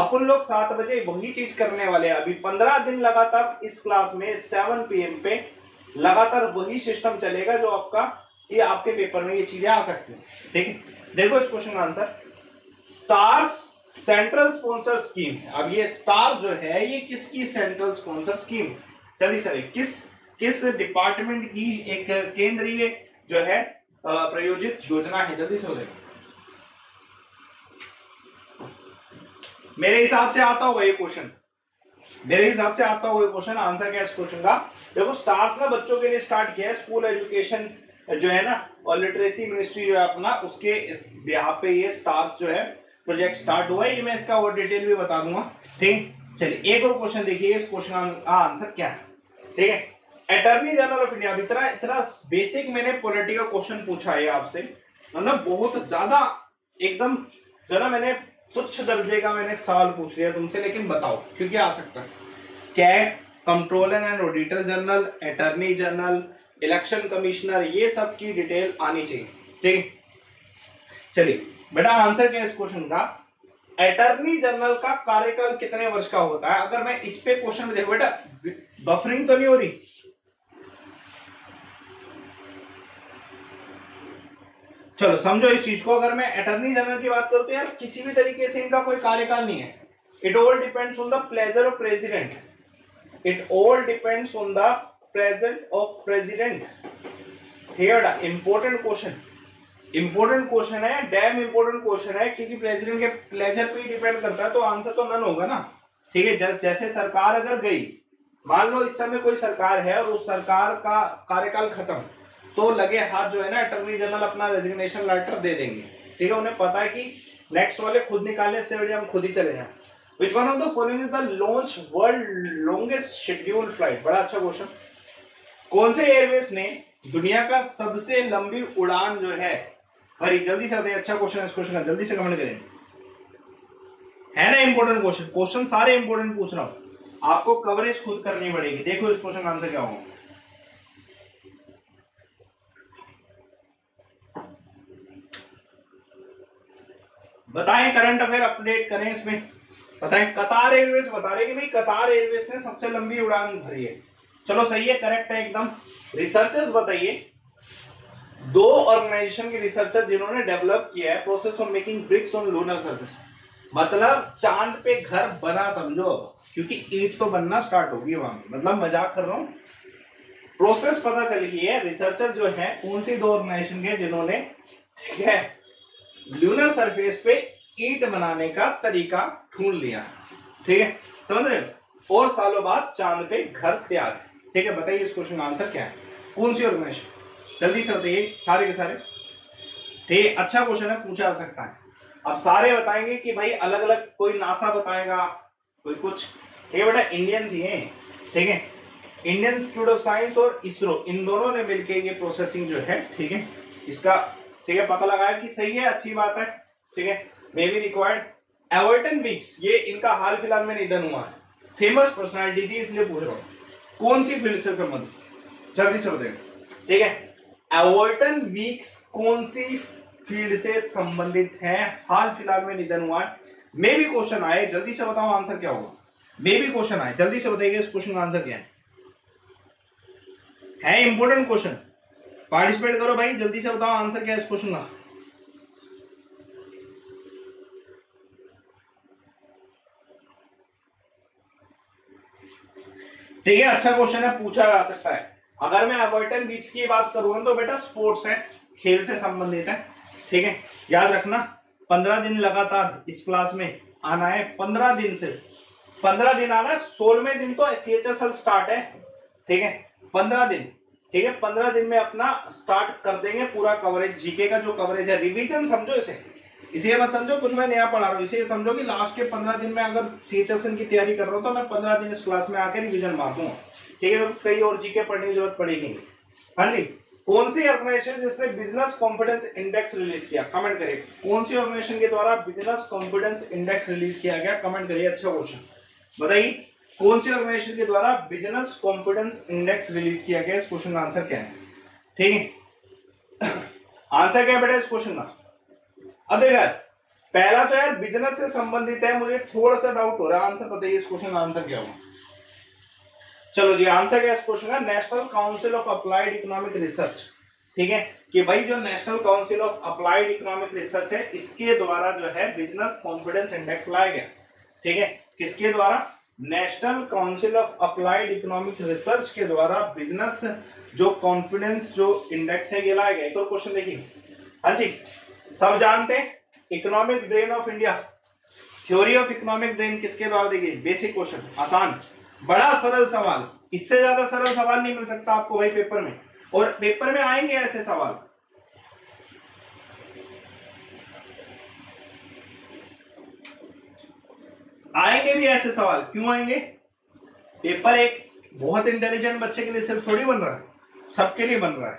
अपन लोग 7 बजे वही चीज करने वाले हैं, अभी 15 दिन लगातार इस क्लास में 7 PM पे लगातार वही सिस्टम चलेगा, जो आपका ये आपके पेपर में ये चीजें आ सकती हैं, ठीक है। देखो इस क्वेश्चन का answer, stars central sponsor scheme है। अब ये स्टार्स जो है ये किसकी सेंट्रल स्पॉन्सर स्कीम है, चलिए सर, किस डिपार्टमेंट की एक केंद्रीय जो है प्रायोजित योजना है, जल्दी से बताइए। मेरे हिसाब से आता हुआ ये क्वेश्चन, मेरे हिसाब से आता हुआ क्वेश्चन, आंसर क्या है इस क्वेश्चन का। देखो स्टार्स ना बच्चों के लिए स्टार्ट किया है, स्कूल एजुकेशन जो है ना और लिटरेसी मिनिस्ट्री जो है अपना, उसके यहाँ पे ये स्टार्स जो है प्रोजेक्ट स्टार्ट हुआ है, ये मैं इसका और डिटेल भी बता दूंगा, ठीक। चलिए एक और क्वेश्चन देखिए, इस क्वेश्चन का आंसर क्या है, ठीक है, अटॉर्नी जनरल ऑफ इंडिया। इतना बेसिक मैंने पॉलिटी का क्वेश्चन पूछा है आपसे, मतलब बहुत ज्यादा एकदम जो ना मैंने तुच्छ दर्जे का मैंने सवाल पूछ लिया तुमसे, लेकिन बताओ क्योंकि आ सकता है। CAG, controller and auditor general, attorney general, election commissioner, ये सब की डिटेल आनी चाहिए, ठीक है। चलिए बेटा आंसर क्या है इस क्वेश्चन का, अटॉर्नी जनरल का कार्यकाल कितने वर्ष का होता है। अगर मैं इस पे क्वेश्चन में देखो बेटा, बफरिंग तो नहीं हो रही, चलो समझो इस चीज को। अगर मैं अटॉर्नी जनरल की बात करूं तो यार किसी भी तरीके से इनका कोई कार्यकाल नहीं है, it all depends on the pleasure of president, it all depends on the present of president, ठीक है बेटा। इंपॉर्टेंट क्वेश्चन, इंपॉर्टेंट क्वेश्चन है, डैम इंपॉर्टेंट क्वेश्चन है, क्योंकि प्रेसिडेंट के प्लेजर पे ही डिपेंड करता है, तो आंसर तो नन होगा ना, ठीक है। जैसे सरकार अगर गई, मान लो इस समय कोई सरकार है और उस सरकार का कार्यकाल खत्म, तो लगे हाथ जो है ना अटॉर्नी जनरल अपना रेजिग्नेशन लेटर दे देंगे, ठीक है। उन्हें पता है कि नेक्स्ट वाले खुद निकालने से हम खुद ही चले जाएं। Which one of the following is the launch world longest scheduled flight? बड़ा अच्छा क्वेश्चन। कौन से एयरवेज ने दुनिया का सबसे लंबी उड़ान जो है भरी? जल्दी से अच्छा क्वेश्चन है, इस क्वेश्चन का जल्दी से कमेंट करें, है ना इंपॉर्टेंट क्वेश्चन। क्वेश्चन सारे इंपॉर्टेंट पूछ रहा हूं, आपको कवरेज खुद करनी पड़ेगी। देखो इस क्वेश्चन का आंसर क्या होगा। बताएं, करंट अफेयर अपडेट करें इसमें। बताएं, कतार एयरवेज बता रहे कि भाई कतार एयरवेज ने सबसे लंबी उड़ान भरी है। चलो सही है, करेक्ट है एकदम। रिसर्चर्स बताइए, दो ऑर्गेनाइजेशन के रिसर्चर जिन्होंने डेवलप किया है process of making bricks on lunar surface, मतलब चांद पे घर बना समझो, क्योंकि ईंट तो बनना स्टार्ट होगी वहां, मतलब मजाक कर रहा हूं। प्रोसेस पता चल गई है, रिसर्चर जो है कौन सी दो ऑर्गेनाइजेशन के जिन्होंने, ठीक है, लूनर सरफेस पे ईंट बनाने का तरीका ढूंढ लिया, ठीक है, समझ रहे हो, और सालों बाद चांद पे घर तैयार है, ठीक है। बताइए इस क्वेश्चन का आंसर क्या है, कौन सी ऑर्गेनाइजेशन? जल्दी से बताइए सारे के सारे, ठीक है। अच्छा क्वेश्चन है, पूछा जा सकता है। अब सारे बताएंगे कि भाई अलग अलग, कोई नासा बताएगा, कोई कुछ, ठीक है बेटा। इंडियंस ही हैं, ठीक है, इंडियन इंस्टीट्यूट ऑफ साइंस और इसरो, इन दोनों ने मिलकर ये प्रोसेसिंग जो है, ठीक है, इसका, ठीक है, पता लगाया कि सही है, अच्छी बात है, ठीक है। मे बी रिक्वायर्ड एवर्टन बीक्स, ये इनका हाल फिलहाल में निधन हुआ है, फेमस पर्सनैलिटी थी इसलिए पूछ रहा हूँ, कौन सी फील्ड से संबंधित? जल्दी से बताएगा, ठीक है, एवर्टन बीक्स कौन सी फील्ड से संबंधित है, हाल फिलहाल में निधन हुआ है। मे बी क्वेश्चन आए, जल्दी से बताओ आंसर क्या होगा। मे बी क्वेश्चन आए, जल्दी से बताइए इस क्वेश्चन का आंसर क्या है इंपॉर्टेंट क्वेश्चन, पार्टिसिपेट करो भाई, जल्दी से बताओ आंसर क्या है इस क्वेश्चन का। ठीक है, अच्छा क्वेश्चन है, पूछा जा सकता है। अगर मैं एवर्टन बीक्स की बात करूं तो बेटा स्पोर्ट्स है, खेल से संबंधित है, ठीक है, याद रखना। 15 दिन लगातार इस क्लास में आना है, 15 दिन सिर्फ, 15 दिन आना है। 16वें दिन तो सीएचएसएल स्टार्ट है, ठीक है, 15 दिन, ठीक है, 15 दिन में अपना स्टार्ट कर देंगे पूरा कवरेज, जीके का जो कवरेज है, रिवीजन समझो इसे, इसे मत समझो कुछ मैं नया पढ़ा रहा हूँ, इसे समझो कि लास्ट के 15 दिन में अगर सीएचएसएल की तैयारी कर रहा हूँ तो मैं 15 दिन इस क्लास में आके रिविजन मारूंगा, ठीक है, कई और जीके पढ़ने की जरूरत पड़ेगी। हाँ जी, कौन सी ऑर्गेनाइजेशन जिसने बिजनेस कॉन्फिडेंस इंडेक्स रिलीज किया? कमेंट करिए, कौन सी ऑर्गेनाइजेशन के द्वारा बिजनेस कॉन्फिडेंस इंडेक्स रिलीज किया गया? कमेंट करिए, अच्छा क्वेश्चन। बताइए कौन सी ऑर्गेनाइजेशन के द्वारा बिजनेस कॉन्फिडेंस इंडेक्स रिलीज किया गया? इस क्वेश्चन का आंसर क्या है, ठीक है, आंसर क्या है बेटा इस क्वेश्चन का? अब देखो यार, पहला तो यार बिजनेस से संबंधित है, मुझे थोड़ा सा डाउट हो रहा है, आंसर बताइए इस क्वेश्चन का आंसर क्या होगा। चलो जी, आंसर क्या है इस क्वेश्चन का? National council of applied economic research, ठीक है, कि भाई जो national council of applied economic research है, इसके द्वारा जो है बिजनेस कॉन्फिडेंस इंडेक्स लाया गया, ठीक है, किसके द्वारा? National council of applied economic research के द्वारा बिजनेस जो कॉन्फिडेंस जो इंडेक्स है ये लाया गया। एक और क्वेश्चन देखिए, हाँ जी, सब जानते हैं economic brain of India, theory of economic brain किसके द्वारा दी गई? बेसिक क्वेश्चन, आसान, बड़ा सरल सवाल, इससे ज्यादा सरल सवाल नहीं मिल सकता आपको भाई पेपर में, और पेपर में आएंगे ऐसे सवाल, आएंगे भी ऐसे सवाल। क्यों आएंगे? पेपर एक बहुत इंटेलिजेंट बच्चे के लिए सिर्फ थोड़ी बन रहा है, सबके लिए बन रहा है।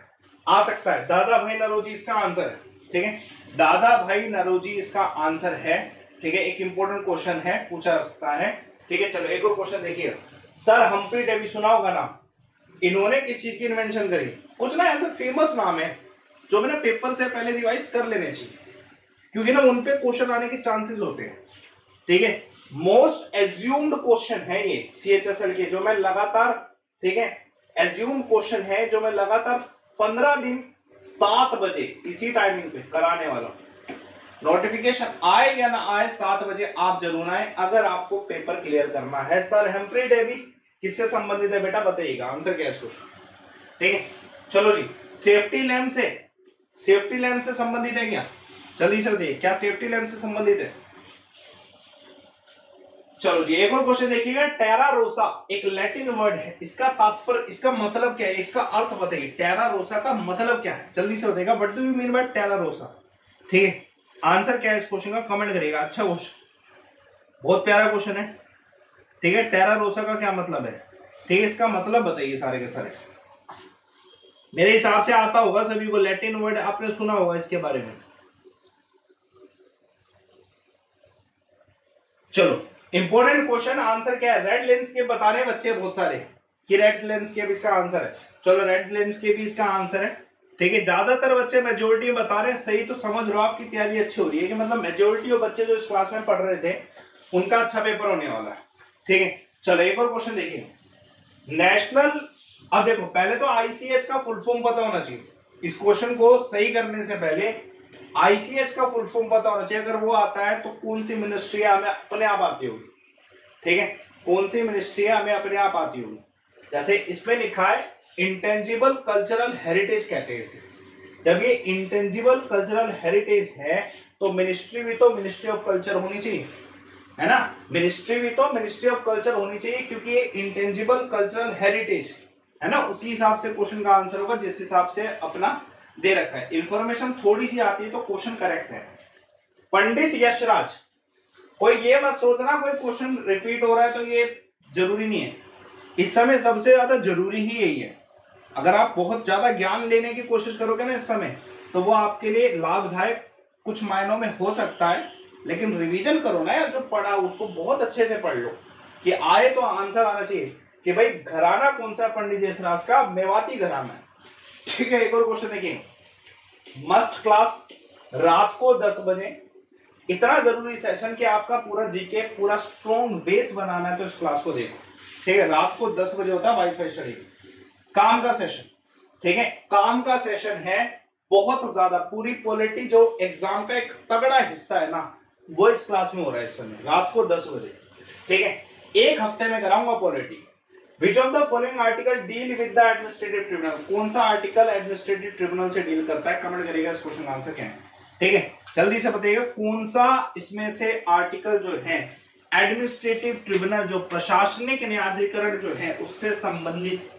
आ सकता है दादा भाई नरोजी इसका आंसर है, ठीक है, दादा भाई नरोजी इसका आंसर है, ठीक है, एक इंपॉर्टेंट क्वेश्चन है, पूछा जा सकता है, ठीक है। चलो एक और क्वेश्चन देखिए, सर हम्फ्री डेवी, सुना होगा नाम, इन्होंने किस चीज की इन्वेंशन करी? कुछ ना ऐसा फेमस नाम है जो मैंने पेपर से पहले रिवाइज कर लेने चाहिए, क्योंकि ना उन पे क्वेश्चन आने के चांसेस होते हैं, ठीक है। मोस्ट एज्यूम्ड क्वेश्चन है ये सीएचएसएल के, जो मैं लगातार, ठीक है, एज्यूम्ड क्वेश्चन है जो मैं लगातार 15 दिन 7 बजे इसी टाइमिंग पे कराने वाला हूं। नोटिफिकेशन आए या ना आए, 7 बजे आप जरूर आए अगर आपको पेपर क्लियर करना है। सर हेम्फ्री डेवी किससे संबंधित है बेटा? बताइएगा आंसर क्या है इस क्वेश्चन, ठीक है। चलो जी, सेफ्टी लैम्प से संबंधित है क्या? जल्दी से बताइए, क्या सेफ्टी लैम्प से संबंधित है? चलो जी एक और क्वेश्चन देखिएगा। टेरा रोसा एक लैटिन वर्ड है, इसका तात्पर्य, इसका मतलब क्या है, इसका अर्थ बताइए। टेरा रोसा का मतलब क्या है, जल्दी से बताइएगा। What do you mean by terra rossa, ठीक है। आंसर क्या है इस क्वेश्चन का, कमेंट करिएगा। अच्छा क्वेश्चन, बहुत प्यारा क्वेश्चन है, ठीक है। टेरा रोसा का क्या मतलब है, ठीक है, इसका मतलब बताइए सारे के सारे। मेरे हिसाब से आता होगा सभी को, लैटिन वर्ड आपने सुना होगा इसके बारे में। चलो इंपॉर्टेंट क्वेश्चन, आंसर क्या है। रेड लैंडस्केप बता रहे बच्चे बहुत सारे कि रेड लैंडस्केप इसका आंसर है। चलो रेड लैंडस्केप भी इसका आंसर है, ठीक है। ज्यादातर बच्चे मेजोरिटी बता रहे हैं सही, तो समझ लो आपकी तैयारी अच्छी हो रही है कि मतलब मेजोरिटी ऑफ बच्चे जो इस क्लास में पढ़ रहे थे उनका अच्छा पेपर होने वाला है, ठीक है। चलो एक और क्वेश्चन देखिए। नेशनल, अब देखो पहले तो आईसीएच का फुल फॉर्म पता होना चाहिए। इस क्वेश्चन को सही करने से पहले आईसीएच का फुल फॉर्म पता होना चाहिए। अगर वो आता है तो कौन सी मिनिस्ट्री हमें अपने आप आती होगी, ठीक है, कौन सी मिनिस्ट्री हमें अपने आप आती होगी। जैसे इसमें लिखा है इंटेंजिबल कल्चरल हेरिटेज कहते हैं इसे। जब ये इंटेंजिबल कल्चरल हेरिटेज है तो मिनिस्ट्री भी तो मिनिस्ट्री ऑफ कल्चर होनी चाहिए, है ना। मिनिस्ट्री भी तो मिनिस्ट्री ऑफ कल्चर होनी चाहिए क्योंकि ये इंटेंजिबल कल्चरल हेरिटेज है ना। उसी हिसाब से क्वेश्चन का आंसर होगा जिस हिसाब से अपना दे रखा है। इंफॉर्मेशन थोड़ी सी आती है तो क्वेश्चन करेक्ट है। पंडित यशराज, कोई ये मत सोचना कोई क्वेश्चन रिपीट हो रहा है तो ये जरूरी नहीं है। इस समय सबसे ज्यादा जरूरी ही यही है। अगर आप बहुत ज्यादा ज्ञान लेने की कोशिश करोगे ना इस समय तो वो आपके लिए लाभदायक कुछ मायनों में हो सकता है। लेकिन रिवीजन करो ना यार, जो पढ़ा उसको बहुत अच्छे से पढ़ लो कि आए तो आंसर आना चाहिए कि भाई घराना कौन सा पंडित यशराज का, मेवाती घराना है, ठीक है। एक और क्वेश्चन देखिए। मस्ट क्लास रात को 10 बजे, इतना जरूरी सेशन कि आपका पूरा जीके पूरा स्ट्रॉन्ग बेस बनाना है तो इस क्लास को देखो, ठीक है। रात को 10 बजे होता है वाईफाई स्टडी, काम का सेशन, ठीक है, काम का सेशन है। बहुत ज्यादा पूरी पॉलिटी जो एग्जाम का एक तगड़ा हिस्सा है ना वो इस क्लास में हो रहा है इस समय रात को 10 बजे, ठीक है। एक हफ्ते में कराऊंगा polity. Which of the following article deal with the administrative tribunal? कौन सा आर्टिकल एडमिनिस्ट्रेटिव ट्रिब्यूनल से डील करता है, कमेंट करिएगा। इस क्वेश्चन का आंसर क्या है, ठीक है, जल्दी से बताइएगा कौन सा इसमें से आर्टिकल जो है एडमिनिस्ट्रेटिव ट्रिब्यूनल जो प्रशासनिक न्यायाधिकरण जो है उससे संबंधित,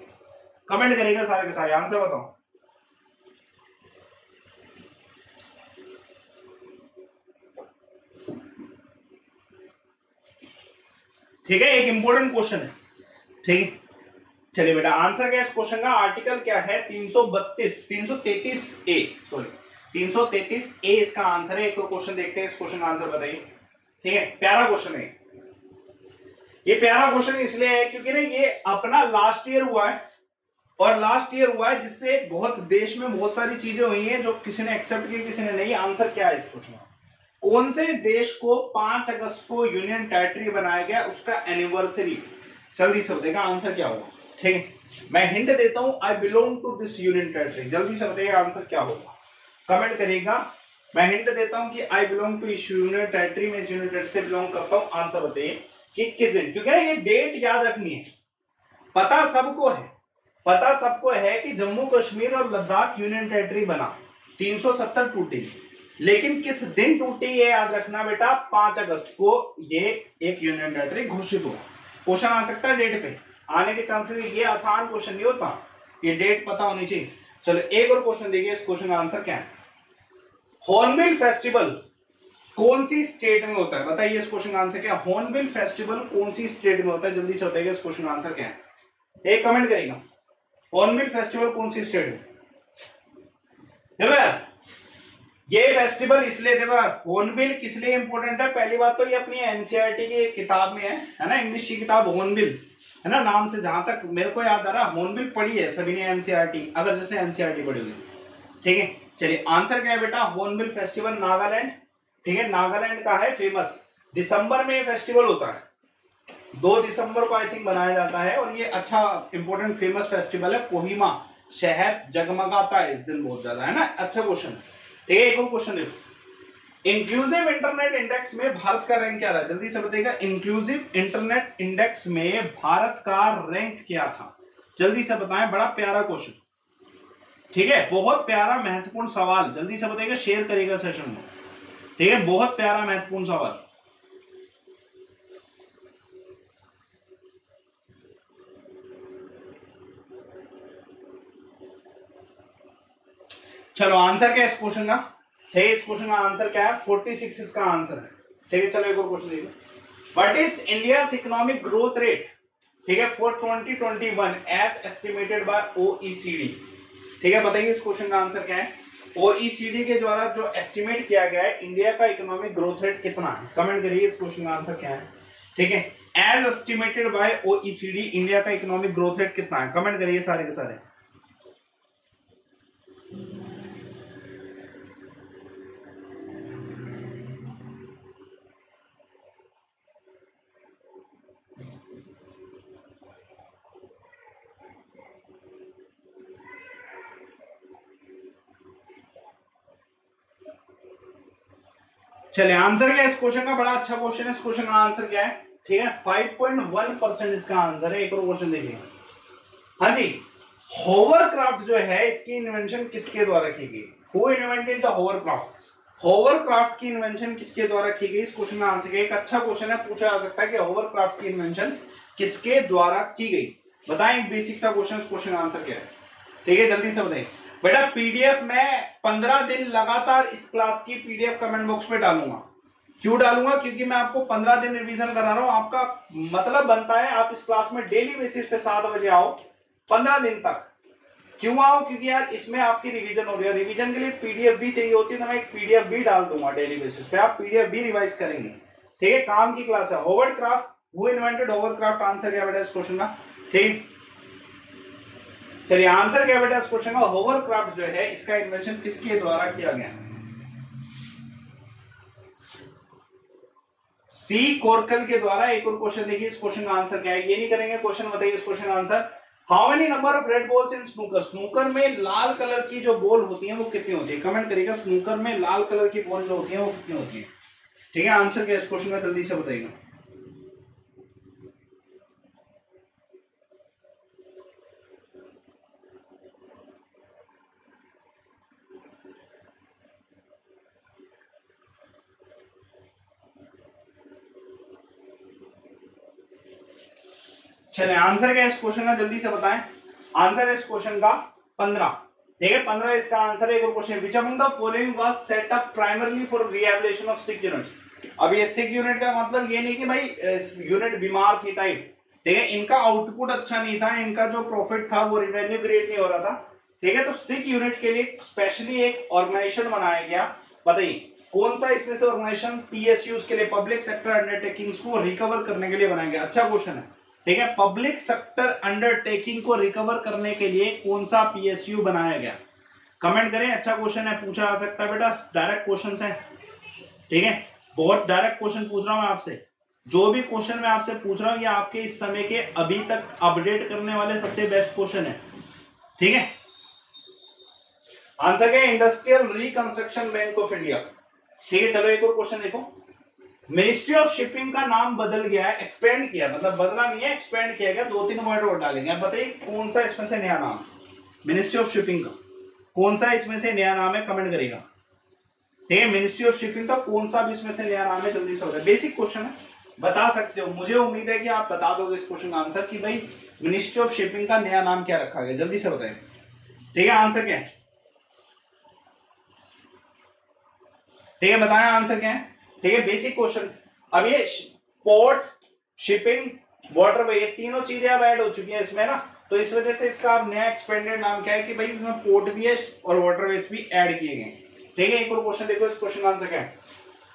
कमेंट करिएगा सारे के सारे। आंसर बताओ, ठीक है, एक इंपॉर्टेंट क्वेश्चन है, ठीक है। चलिए बेटा आंसर क्या है इस क्वेश्चन का, आर्टिकल क्या है 333A इसका आंसर है। एक और क्वेश्चन देखते हैं, इस क्वेश्चन का आंसर बताइए, ठीक है, प्यारा क्वेश्चन है ये। प्यारा क्वेश्चन इसलिए है क्योंकि ना ये अपना लास्ट ईयर हुआ है और लास्ट ईयर हुआ है जिससे बहुत देश में बहुत सारी चीजें हुई है जो किसी ने एक्सेप्ट की किसी ने नहीं। आंसर क्या है इस क्वेश्चन का, कौन से देश को 5 अगस्त को यूनियन टेरिटरी बनाया गया उसका एनिवर्सरी, जल्दी से बताइएगा आंसर क्या होगा, ठीक है। मैं हिंट देता हूं, I belong to this union territory, जल्दी से बताइएगा आंसर क्या होगा, कमेंट करिएगा। मैं हिंट देता हूं कि आई बिलोंग टू इस यूनियन टेरिटरी, मैं इस यूनियन टेरिटरी से बिलोंग करता हूं। आंसर बताइए कि किस दिन, क्योंकि ना ये डेट याद रखनी है। पता सबको है, पता सबको है कि जम्मू कश्मीर और लद्दाख यूनियन टेरिटरी बना, 370 टूटी, लेकिन किस दिन टूटी ये याद रखना बेटा, 5 अगस्त को ये एक यूनियन टेरिटरी घोषित हुआ। क्वेश्चन आ सकता है डेट पे, आने के चांसेस, ये आसान क्वेश्चन नहीं होता, ये डेट पता होनी चाहिए। चलो एक और क्वेश्चन देखिए, इस क्वेश्चन का आंसर क्या है। हॉर्नबिल फेस्टिवल कौन सी स्टेट में होता है, बताइए इस क्वेश्चन का आंसर क्या है। हॉर्नबिल फेस्टिवल कौन सी स्टेट में होता है, जल्दी से बताइए इस क्वेश्चन का आंसर क्या है, एक कमेंट करिएगा। हॉर्नबिल फेस्टिवल कौन सी स्टेट में, देखो यार ये फेस्टिवल इसलिए, देखो हॉर्नबिल किस लिए इंपॉर्टेंट है, पहली बात तो ये अपनी एनसीईआरटी की किताब में है ना, इंग्लिश की किताब हॉर्नबिल है ना, नाम से जहां तक मेरे को याद आ रहा हॉर्नबिल पढ़ी है सभी ने एनसीईआरटी, अगर जिसने एनसीईआरटी पढ़ी हुई, ठीक है। चलिए आंसर क्या है बेटा, हॉर्नबिल फेस्टिवल नागालैंड, ठीक है, नागालैंड का है, फेमस। दिसंबर में फेस्टिवल होता है, 2 दिसंबर को आई थिंक मनाया जाता है और ये अच्छा इंपॉर्टेंट फेमस फेस्टिवल है। कोहिमा शहर जगमगाता है इस दिन बहुत ज्यादा, है ना। अच्छा क्वेश्चन, ठीक है, एक और क्वेश्चन देखो। इंक्लूसिव इंटरनेट इंडेक्स में भारत का रैंक क्या रहा है, जल्दी से बताइएगा। इंक्लूसिव इंटरनेट इंडेक्स में भारत का रैंक क्या था, जल्दी से बताएं, बड़ा प्यारा क्वेश्चन, ठीक है, बहुत प्यारा महत्वपूर्ण सवाल, जल्दी से बताइएगा, शेयर करिएगा सेशन में, ठीक है, बहुत प्यारा महत्वपूर्ण सवाल। चलो आंसर क्या है इस क्वेश्चन का? इस क्वेश्चन का आंसर क्या है? 46 इसका आंसर है। ठीक है, चलो एक और क्वेश्चन देखिए। What is India's economic growth rate, ठीक है, for 2021 as estimated by OECD. ठीक है, बताइए इस क्वेश्चन का आंसर क्या है? ओईसीडी के द्वारा जो एस्टिमेट किया गया है इंडिया का इकोनॉमिक ग्रोथ रेट कितना है? कमेंट करिए इस क्वेश्चन का आंसर क्या है। ठीक है, as estimated by OECD India का इकोनॉमिक ग्रोथ रेट कितना है? कमेंट करिए सारे के सारे। चलिए आंसर क्या है इस क्वेश्चन का? बड़ा अच्छा क्वेश्चन है। इस क्वेश्चन का आंसर क्या है? ठीक है, 5.1% इसका आंसर है। एक और क्वेश्चन देखिए। हाँ जी, होवरक्राफ्ट जो है इसकी इन्वेंशन किसके द्वारा की गई? Who invented the hovercraft? Hovercraft की इन्वेंशन किसके द्वारा की गई? इस क्वेश्चन का आंसर क्या है? एक अच्छा क्वेश्चन है, पूछा जा सकता है कि होवरक्राफ्ट की इन्वेंशन किसके द्वारा की गई। बताएं एक बेसिक सा क्वेश्चन, इस क्वेश्चन का आंसर क्या है? ठीक है, जल्दी से बताइए। बेटा पीडीएफ में 15 दिन लगातार इस क्लास की पीडीएफ कमेंट बॉक्स में डालूंगा। क्यों डालूंगा? क्योंकि मैं आपको 15 दिन रिवीजन करा रहा हूं। आपका मतलब बनता है आप इस क्लास में डेली बेसिस पे 7 बजे आओ 15 दिन तक। क्यों आओ? क्योंकि यार इसमें आपकी रिवीजन हो रही है। रिवीजन के लिए पीडीएफ भी चाहिए होती है, तो मैं एक पीडीएफ भी डाल दूंगा डेली बेसिस पे। आप पीडीएफ भी रिवाइज करेंगे। ठीक है, काम की क्लास है। Hovercraft, who invented hovercraft, answer क्या बेटा इस क्वेश्चन का? ठीक, चलिए आंसर क्या बेटा इस क्वेश्चन का? होवरक्राफ्ट जो है इसका इन्वेंशन किसके द्वारा किया गया? सी कोरकन के द्वारा। एक और क्वेश्चन देखिए, इस क्वेश्चन का आंसर क्या है? ये नहीं करेंगे क्वेश्चन, बताइए इस क्वेश्चन का answer. How many number of red balls in snooker? Snooker में लाल कलर की जो बॉल होती है वो कितनी होती है? कमेंट करिएगा। स्नूकर में लाल कलर की बॉल जो होती है वो कितनी होती है? ठीक है, आंसर क्या इस क्वेश्चन का? जल्दी से बताइएगा। चलिए आंसर क्या है इस क्वेश्चन का? जल्दी से बताएं। आंसर है इस क्वेश्चन का 15। ठीक है, 15 इसका आंसर है। एक और question, which among the following was set up primarily for rehabilitation of sick unit? अब ये सिक यूनिट का मतलब ये नहीं कि भाई यूनिट बीमार थी टाइप। ठीक है, इनका आउटपुट अच्छा नहीं था, इनका जो प्रॉफिट था वो रिवेन्यू क्रिएट नहीं हो रहा था। ठीक है, तो सिक यूनिट के लिए स्पेशली एक ऑर्गेनाइजेशन बनाया गया। बताइए कौन सा इसमें से ऑर्गेनाइजेशन पीएसयूज के लिए, पब्लिक सेक्टर अंडरटेकिंग्स को रिकवर करने के लिए बनाया गया? अच्छा क्वेश्चन है। ठीक है, पब्लिक सेक्टर अंडरटेकिंग को रिकवर करने के लिए कौन सा पीएसयू बनाया गया? कमेंट करें। अच्छा क्वेश्चन है, पूछा जा सकता है बेटा। डायरेक्ट क्वेश्चन है। ठीक है, बहुत डायरेक्ट क्वेश्चन पूछ रहा हूं आपसे। जो भी क्वेश्चन मैं आपसे पूछ रहा हूं ये आपके इस समय के अभी तक अपडेट करने वाले सबसे बेस्ट क्वेश्चन है। ठीक है, आंसर क्या? Industrial reconstruction bank of India. ठीक है, चलो एक और क्वेश्चन देखो। मिनिस्ट्री ऑफ शिपिंग का नाम बदल गया है, एक्सपेंड किया, मतलब बदला नहीं है, एक्सपेंड किया गया। 2-3 वर्ड और डालेंगे। आप बताइए कौन सा इसमें से नया नाम? मिनिस्ट्री ऑफ शिपिंग का कौन सा इसमें से नया नाम है? कमेंट करेगा। ठीक है, मिनिस्ट्री ऑफ शिपिंग का कौन सा भी इसमें से नया नाम है? जल्दी से होगा, बेसिक क्वेश्चन है, बता सकते हो। मुझे उम्मीद है कि आप बता दोगे इस क्वेश्चन का आंसर कि भाई मिनिस्ट्री ऑफ शिपिंग का नया नाम क्या रखा गया। जल्दी से बताए। ठीक है, आंसर क्या है? ठीक है, बताया आंसर क्या है। ठीक है, बेसिक क्वेश्चन। अब ये पोर्ट, शिपिंग, वाटरवे, ये तीनों चीजें अब ऐड हो चुकी हैं इसमें ना, तो इस वजह से इसका अब नया एक्सपेंडेड नाम क्या है कि भाई इसमें पोर्ट भी है और वाटरवेज भी ऐड किए गए। ठीक है, एक और क्वेश्चन देखो, इस क्वेश्चन का आंसर क्या है?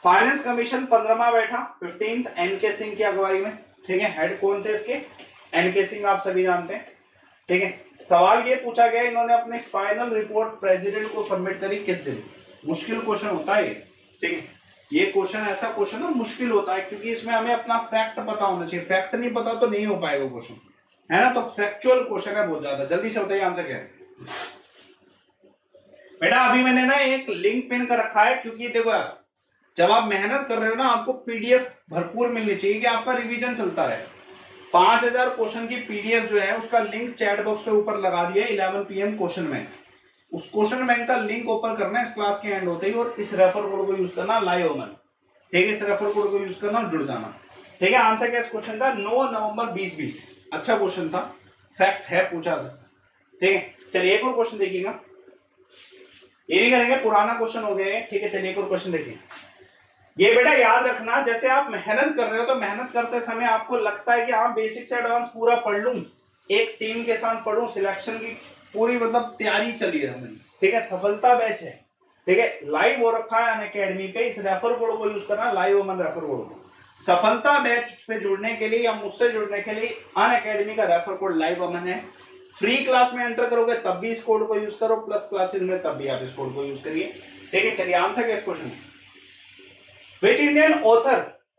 फाइनेंस कमीशन 15वां बैठा 15th एनके सिंह की अगुवाई में। ठीक है, हेड कौन थे इसके? एनके सिंह, आप सभी जानते हैं। ठीक है, सवाल ये पूछा गया इन्होंने अपनी फाइनल रिपोर्ट प्रेसिडेंट को सबमिट करी किस दिन? मुश्किल क्वेश्चन होता है ये। ठीक है, ये क्वेश्चन ऐसा क्वेश्चन ना मुश्किल होता है, क्योंकि इसमें हमें अपना फैक्ट पता होना चाहिए। फैक्ट नहीं पता तो नहीं हो पाएगा क्वेश्चन, है ना। तो फैक्चुअल क्वेश्चन है बहुत ज्यादा। जल्दी से बताइए आंसर क्या है बेटा। अभी मैंने ना एक लिंक पिन कर रखा है, क्योंकि देखो यार जब आप मेहनत कर रहे हो ना आपको पीडीएफ भरपूर मिलनी चाहिए कि आपका रिविजन चलता रहे। 5000 क्वेश्चन की पीडीएफ जो है उसका लिंक चैट बॉक्स के ऊपर लगा दिया। 11 PM क्वेश्चन में उस क्वेश्चन बैंक का लिंक ओपन करना है इस क्लास के एंड होते ही, और इस रेफर कोड को यूज करना, लाइव अमन। ठीक है, इस रेफर कोड को यूज करना, जुड़ जाना। ठीक है, आंसर क्या इस क्वेश्चन का? 9 नवंबर 2020। अच्छा क्वेश्चन था, फैक्ट है, पूछा सकता। ठीक है, चलिए एक और क्वेश्चन देखिएगा। ये नहीं करेंगे, पुराना क्वेश्चन हो गया। ठीक है, चलिए एक और क्वेश्चन देखिए। ये बेटा याद रखना, जैसे आप मेहनत कर रहे हो तो मेहनत करते समय आपको लगता है कि हाँ बेसिक से एडवांस पूरा पढ़ लूं, एक टीम के साथ पढ़ूं, सिलेक्शन की पूरी मतलब तैयारी चली रही है। ठीक है, सफलता बैच है। ठीक है, लाइव हो रखा है अनअकैडमी पे, इस रेफर कोड को यूज करना, लाइव अमन रेफर कोड को। सफलता बैच पे जुड़ने के लिए या मुझसे जुड़ने के लिए अनअकैडमी का रेफर कोड लाइव अमन है। फ्री क्लास में एंटर करोगे तब भी इस कोड को यूज करो, प्लस क्लासेस में तब भी आप इस कोड को यूज करिए। ठीक है, चलिए आंसर क्या इस question. Which Indian author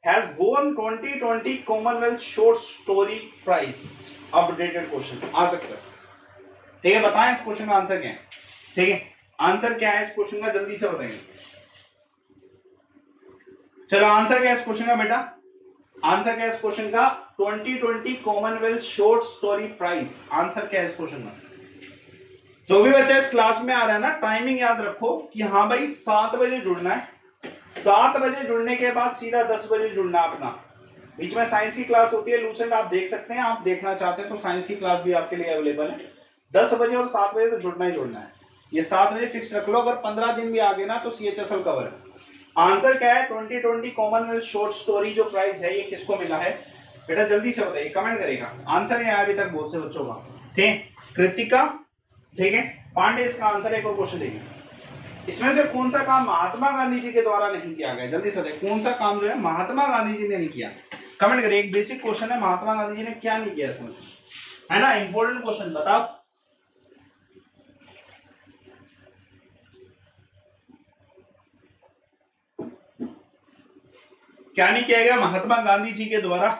has won 2020 Commonwealth Short Story Prize? Updated question आ सकता है। ठीक है, बताएं इस क्वेश्चन का आंसर क्या है। ठीक है, आंसर क्या है इस क्वेश्चन का जल्दी से बताएंगे। चलो आंसर क्या है इस क्वेश्चन का बेटा, आंसर क्या है इस क्वेश्चन का 2020 Commonwealth Short Story Prize। Answer क्या है इस क्वेश्चन का। जो भी बच्चा इस क्लास में आ रहा है ना, टाइमिंग याद रखो कि हाँ भाई 7 बजे जुड़ना है। 7 बजे जुड़ने के बाद सीधा 10 बजे जुड़ना अपना। बीच में साइंस की क्लास होती है, लूसेंट आप देख सकते हैं, आप देखना चाहते हैं तो साइंस की क्लास भी आपके लिए अवेलेबल है। 10 बजे और 7 बजे तो जुड़ना ही जुड़ना है। ये 7 बजे फिक्स रख लो, अगर 15 दिन भी आ गए ना तो CHSL कवर है। आंसर क्या है 2020 कॉमनवेल्थ शॉर्ट स्टोरी जो प्राइज है ये किसको मिला है बेटा, जल्दी से बताइए, कमेंट करेगा। आंसर नहीं आया अभी तक बहुत से बच्चों का। ठीक है, कृतिका, ठीक है, पांडे इसका आंसर। एक और क्वेश्चन देखिए, इसमें से कौन सा काम महात्मा गांधी जी के द्वारा नहीं किया गया। जल्दी से कौन सा काम जो है महात्मा गांधी जी ने नहीं किया, कमेंट करिए। एक बेसिक क्वेश्चन है, महात्मा गांधी जी ने क्या नहीं किया, इसमें से है ना इंपॉर्टेंट क्वेश्चन, बताओ। क्या नहीं किया गया महात्मा गांधी जी के द्वारा,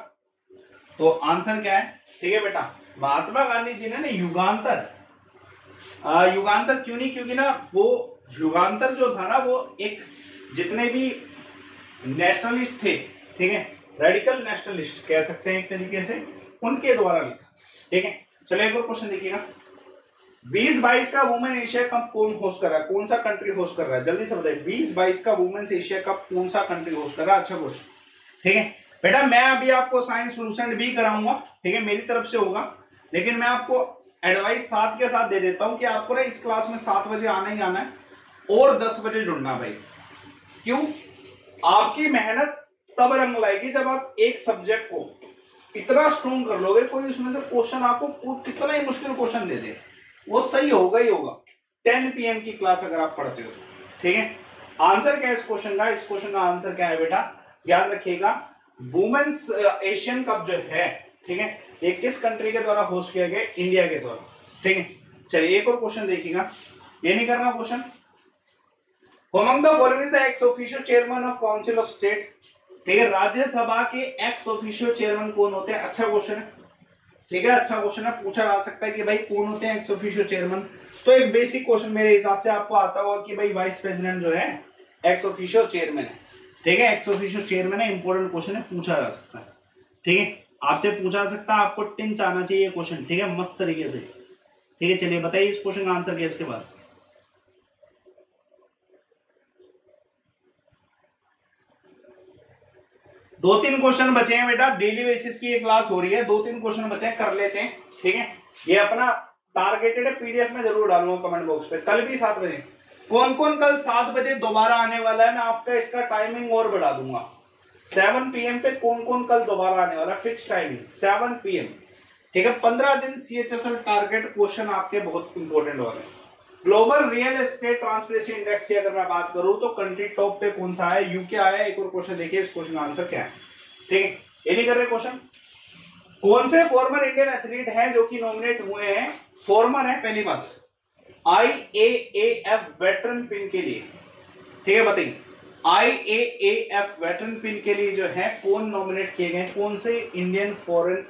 तो आंसर क्या है। ठीक है बेटा, महात्मा गांधी जी ने ना युगांतर क्यों नहीं, क्योंकि ना वो युगांतर जो था ना वो एक जितने भी नेशनलिस्ट थे, ठीक है, रेडिकल नेशनलिस्ट कह सकते हैं एक तरीके से, उनके द्वारा लिखा। ठीक है, चलो एक और क्वेश्चन देखिएगा। 2022 का वुमेन एशिया कप कौन होस्ट कर रहा है, कौन सा कंट्री होस्ट कर रहा है, जल्दी से बताइए। 2022 का वुमेन्स एशिया कप कौन सा कंट्री होस्ट कर रहा है। अच्छा क्वेश्चन। ठीक है बेटा, मैं अभी आपको साइंस लूसेंट भी कराऊंगा, ठीक है, मेरी तरफ से होगा, लेकिन मैं आपको एडवाइस साथ के साथ दे देता हूं कि आपको ना इस क्लास में 7 बजे आना ही आना है और 10 बजे जुड़ना भाई। क्यों, आपकी मेहनत तब रंग लाएगी जब आप एक सब्जेक्ट को इतना स्ट्रॉन्ग कर लोगे, कोई उसमें से क्वेश्चन आपको कितना ही मुश्किल क्वेश्चन दे दे वो सही होगा ही होगा। 10 PM की क्लास अगर आप पढ़ते हो। ठीक है, आंसर क्या है इस क्वेश्चन का, इस क्वेश्चन का आंसर क्या है बेटा, याद रखिएगा वुमेन्स एशियन कप जो है, ठीक है, ये किस कंट्री के द्वारा होस्ट किया गया, इंडिया के द्वारा। ठीक है, चलिए एक और क्वेश्चन देखिएगा, ये नहीं करना question. Among the following is the ex officio chairman of Council of State? ठीक है, राज्यसभा के एक्स ऑफिशियो चेयरमैन कौन होते हैं। अच्छा क्वेश्चन है, ठीक है, अच्छा क्वेश्चन है, पूछा जा सकता है कि भाई कौन होते हैं एक्स ऑफिशियो चेयरमैन। तो एक बेसिक क्वेश्चन मेरे हिसाब से आपको आता होगा कि भाई वाइस प्रेसिडेंट जो है एक्स ऑफिशियो चेयरमैन है। ठीक है, एक्स ऑफिशियो चेयरमैन है, इंपॉर्टेंट क्वेश्चन है, पूछा जा सकता है। ठीक है, आपसे पूछा जा सकता है, आपको टिंच आना चाहिए क्वेश्चन, ठीक है, मस्त तरीके से। ठीक है, चलिए बताइए इस क्वेश्चन का आंसर क्या इसके बाद। दो तीन क्वेश्चन बचे हैं बेटा, डेली बेसिस की ये क्लास हो रही है, 2-3 क्वेश्चन बचे हैं, कर लेते हैं। ठीक है, ये अपना टारगेटेड है, पीडीएफ में जरूर डालूंगा कमेंट बॉक्स पे। कल भी 7 बजे कौन कौन कल 7 बजे दोबारा आने वाला है, मैं आपका इसका टाइमिंग और बढ़ा दूंगा। 7 PM पे कौन कौन कल दोबारा आने वाला, फिक्स टाइमिंग 7 PM। ठीक है, 15 दिन CHSL टारगेट क्वेश्चन आपके बहुत इंपॉर्टेंट हो रहे हैं। Global real estate transparency index की अगर मैं बात करूं तो कंट्री टॉप पे कौन सा है, यूके आया है। एक और क्वेश्चन देखिए, इस क्वेश्चन का आंसर क्या है। ठीक है, ये नहीं कर रहे क्वेश्चन। कौन से फॉर्मर इंडियन एथलीट हैं जो कि नॉमिनेट हुए हैं, फॉर्मर है पहली बात, IAAF वेटरन पिन के लिए। ठीक है, बताइए IAAF वेटरन पिन के लिए जो है कौन नॉमिनेट किए गए, कौन से इंडियन फॉरेन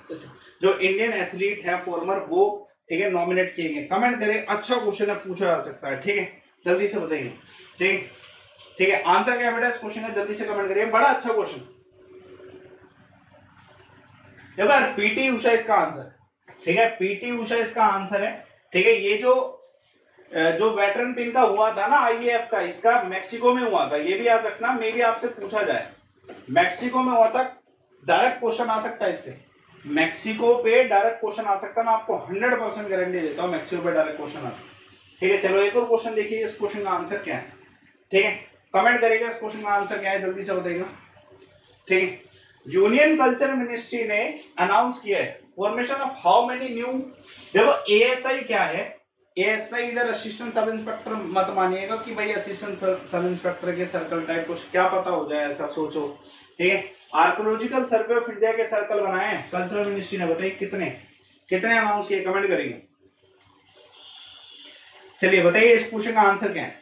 जो इंडियन एथलीट है फॉर्मर वो, ठीक है, नॉमिनेट किए गए, कमेंट करें। अच्छा क्वेश्चन है, पूछा जा सकता है। ठीक है, जल्दी से बताइए। ठीक, ठीक है, आंसर क्या है बेटा इस क्वेश्चन का, जल्दी से कमेंट करिए, बड़ा अच्छा क्वेश्चन। देखो पीटी उषा इसका आंसर, ठीक है, पीटी उषा इसका आंसर है। ठीक है, ये जो वेटरन पिन का हुआ था ना IAAF का, इसका मेक्सिको में हुआ था, ये भी याद रखना, मे भी आपसे पूछा जाए, मेक्सिको में हुआ था। डायरेक्ट क्वेश्चन आ सकता है इस पे, मेक्सिको पे डायरेक्ट क्वेश्चन आ सकता है, मैं आपको 100% गारंटी देता हूँ मेक्सिको पे डायरेक्ट क्वेश्चन आ सकता है। ठीक है। चलो एक और क्वेश्चन देखिए, इस क्वेश्चन का आंसर क्या है, ठीक है, कमेंट करिएगा इस क्वेश्चन का आंसर क्या है, जल्दी से बताइएगा। ठीक है, यूनियन कल्चर मिनिस्ट्री ने अनाउंस किया है formation of how many new, देखो एएसआई क्या है, एएसआई इधर असिस्टेंट सब इंस्पेक्टर मत मानिएगा कि भाई असिस्टेंट सब इंस्पेक्टर के सर्कल टाइप कुछ क्या पता हो जाए, ऐसा सोचो। ठीक है, आर्कोलॉजिकल सर्वे ऑफ इंडिया के सर्कल बनाए हैं कल्चरल मिनिस्ट्री ने, बताइए कितने कितने अनाउंस किए, कमेंट करेंगे। चलिए बताइए इस क्वेश्चन का आंसर क्या है।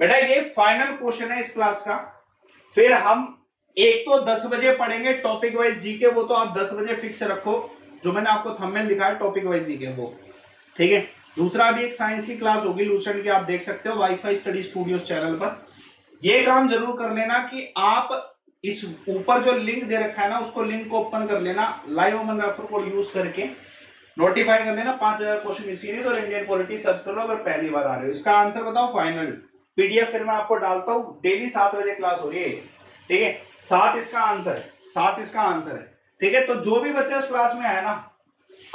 बेटा ये फाइनल क्वेश्चन है इस क्लास का, फिर हम एक तो 10 बजे पढ़ेंगे टॉपिक वाइज जीके, वो तो आप 10 बजे फिक्स रखो, जो मैंने आपको थंबनेल दिखाया टॉपिक वाइज जीके वो, ठीक है। दूसरा अभी एक साइंस की क्लास होगी लूसेंट की, आप देख सकते हो वाईफाई स्टडी स्टूडियोज चैनल पर। यह काम जरूर कर लेना कि आप इस ऊपर जो लिंक दे रखा है ना, उसको लिंक को ओपन कर लेना, live Aman refer code use करके नोटिफाई कर लेना। 5000 क्वेश्चन सीरीज और इंडियन पॉलिटी सर्च कर लो अगर पहली बार आ रहे हो। इसका आंसर बताओ फाइनल, पीडीएफ फिर मैं आपको डालता हूँ। डेली 7 बजे क्लास हो रही है, ठीक है, 7 इसका आंसर है, 7 इसका आंसर है, ठीक है। तो जो भी बच्चा इस क्लास में आया ना,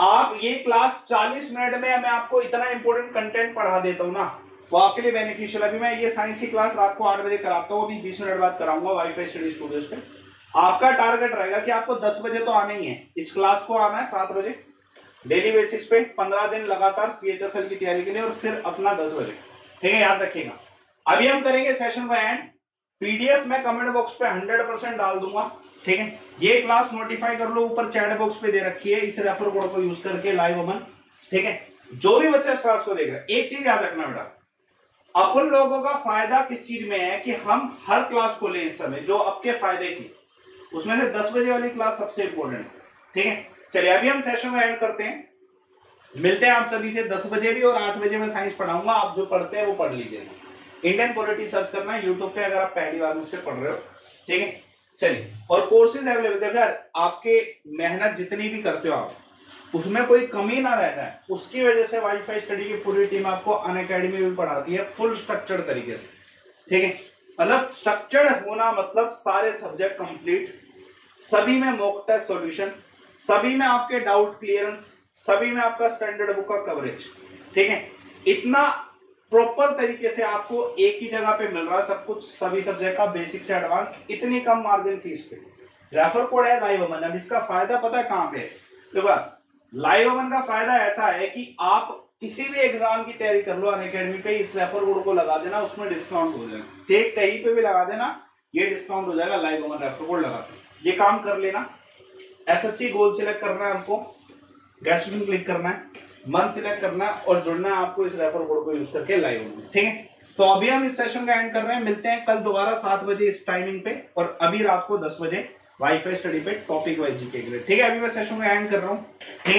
आप ये क्लास 40 मिनट में मैं आपको इतना इंपोर्टेंट कंटेंट पढ़ा देता हूँ ना, वो आपके लिए बेनिफिशियल। अभी मैं ये साइंस की क्लास रात को 8 बजे कराता हूँ, अभी 20 मिनट बाद कराऊंगा वाईफाई स्टडी स्टूडियोज पे। आपका टारगेट रहेगा कि आपको 10 बजे तो आना ही है, इस क्लास को आना है 7 बजे डेली बेसिस पे 15 दिन लगातार सीएचएसएल की तैयारी के लिए, और फिर अपना 10 बजे, ठीक है, याद रखिएगा। अभी हम करेंगे सेशन का एंड, पीडीएफ मैं कमेंट बॉक्स पे 100% डाल दूंगा, ठीक है। ये क्लास नोटिफाई कर लो, ऊपर चैट बॉक्स पे दे रखी है, इस रेफर कोड को यूज करके लाइव अमन, ठीक है। जो भी बच्चा इस क्लास को देख रहा है, एक चीज याद रखना बेटा, अब उन लोगों का फायदा किस चीज में है कि हम हर क्लास को लें इस समय जो आपके फायदे की, उसमें से 10 बजे वाली क्लास सबसे इंपोर्टेंट है, ठीक है। चलिए अभी हम सेशन में एंड करते हैं, मिलते हैं आप सभी से 10 बजे भी, और 8 बजे मैं साइंस पढ़ाऊंगा, आप जो पढ़ते हैं वो पढ़ लीजिए। इंडियन पॉलिटी सर्च करना है यूट्यूब पे अगर आप पहली बार मुझसे पढ़ रहे हो, ठीक है। चलिए, और कोर्सेज अवेलेबल, अगर आपके मेहनत जितनी भी करते हो आप उसमें कोई कमी ना रहता है, उसकी वजह से वाईफाई स्टडी की पूरी टीम आपको अनअकैडमी भी पढ़ाती है फुल स्ट्रक्चर्ड तरीके से, ठीक है। मतलब स्ट्रक्चर्ड होना मतलब सारे सब्जेक्ट कंप्लीट, सभी में मॉक टेस्ट सॉल्यूशन, सभी में आपके डाउट क्लियरेंस, सभी में आपका स्टैंडर्ड बुक का कवरेज, ठीक है। इतना प्रॉपर तरीके से आपको एक ही जगह पे मिल रहा है सब कुछ, सभी सब्जेक्ट का बेसिक से एडवांस, इतनी कम मार्जिन फीस पे। रेफर कोड है लाइव अमन। अब इसका फायदा पता है कहाँ पे है, देखो लाइव अमन का फायदा ऐसा है कि आप किसी भी एग्जाम की तैयारी कर लो अनअकैडमी पे, इस रेफर कोड को लगा देना, उसमें डिस्काउंट हो जाएगा, ठीक, कहीं पे भी लगा देना, ये डिस्काउंट हो जाएगा लाइव अमन रेफर कोड लगा देना। ये काम कर लेना, एसएससी गोल सिलेक्ट करना है आपको, गेस्ट बिन क्लिक करना है, मंथ सिलेक्ट करना है, और जुड़ना है आपको इस रेफर कोड को यूज करके लाइव में, ठीक है। तो अभी हम इस सेशन का एंड कर रहे हैं, मिलते हैं कल दोबारा 7 बजे इस टाइमिंग पे, और अभी रात को 10 बजे वाईफाई स्टडी पे टॉपिक वाइज जीके के लिए, ठीक है। अभी मैं सेशन का एंड कर रहा हूँ, ठीक है।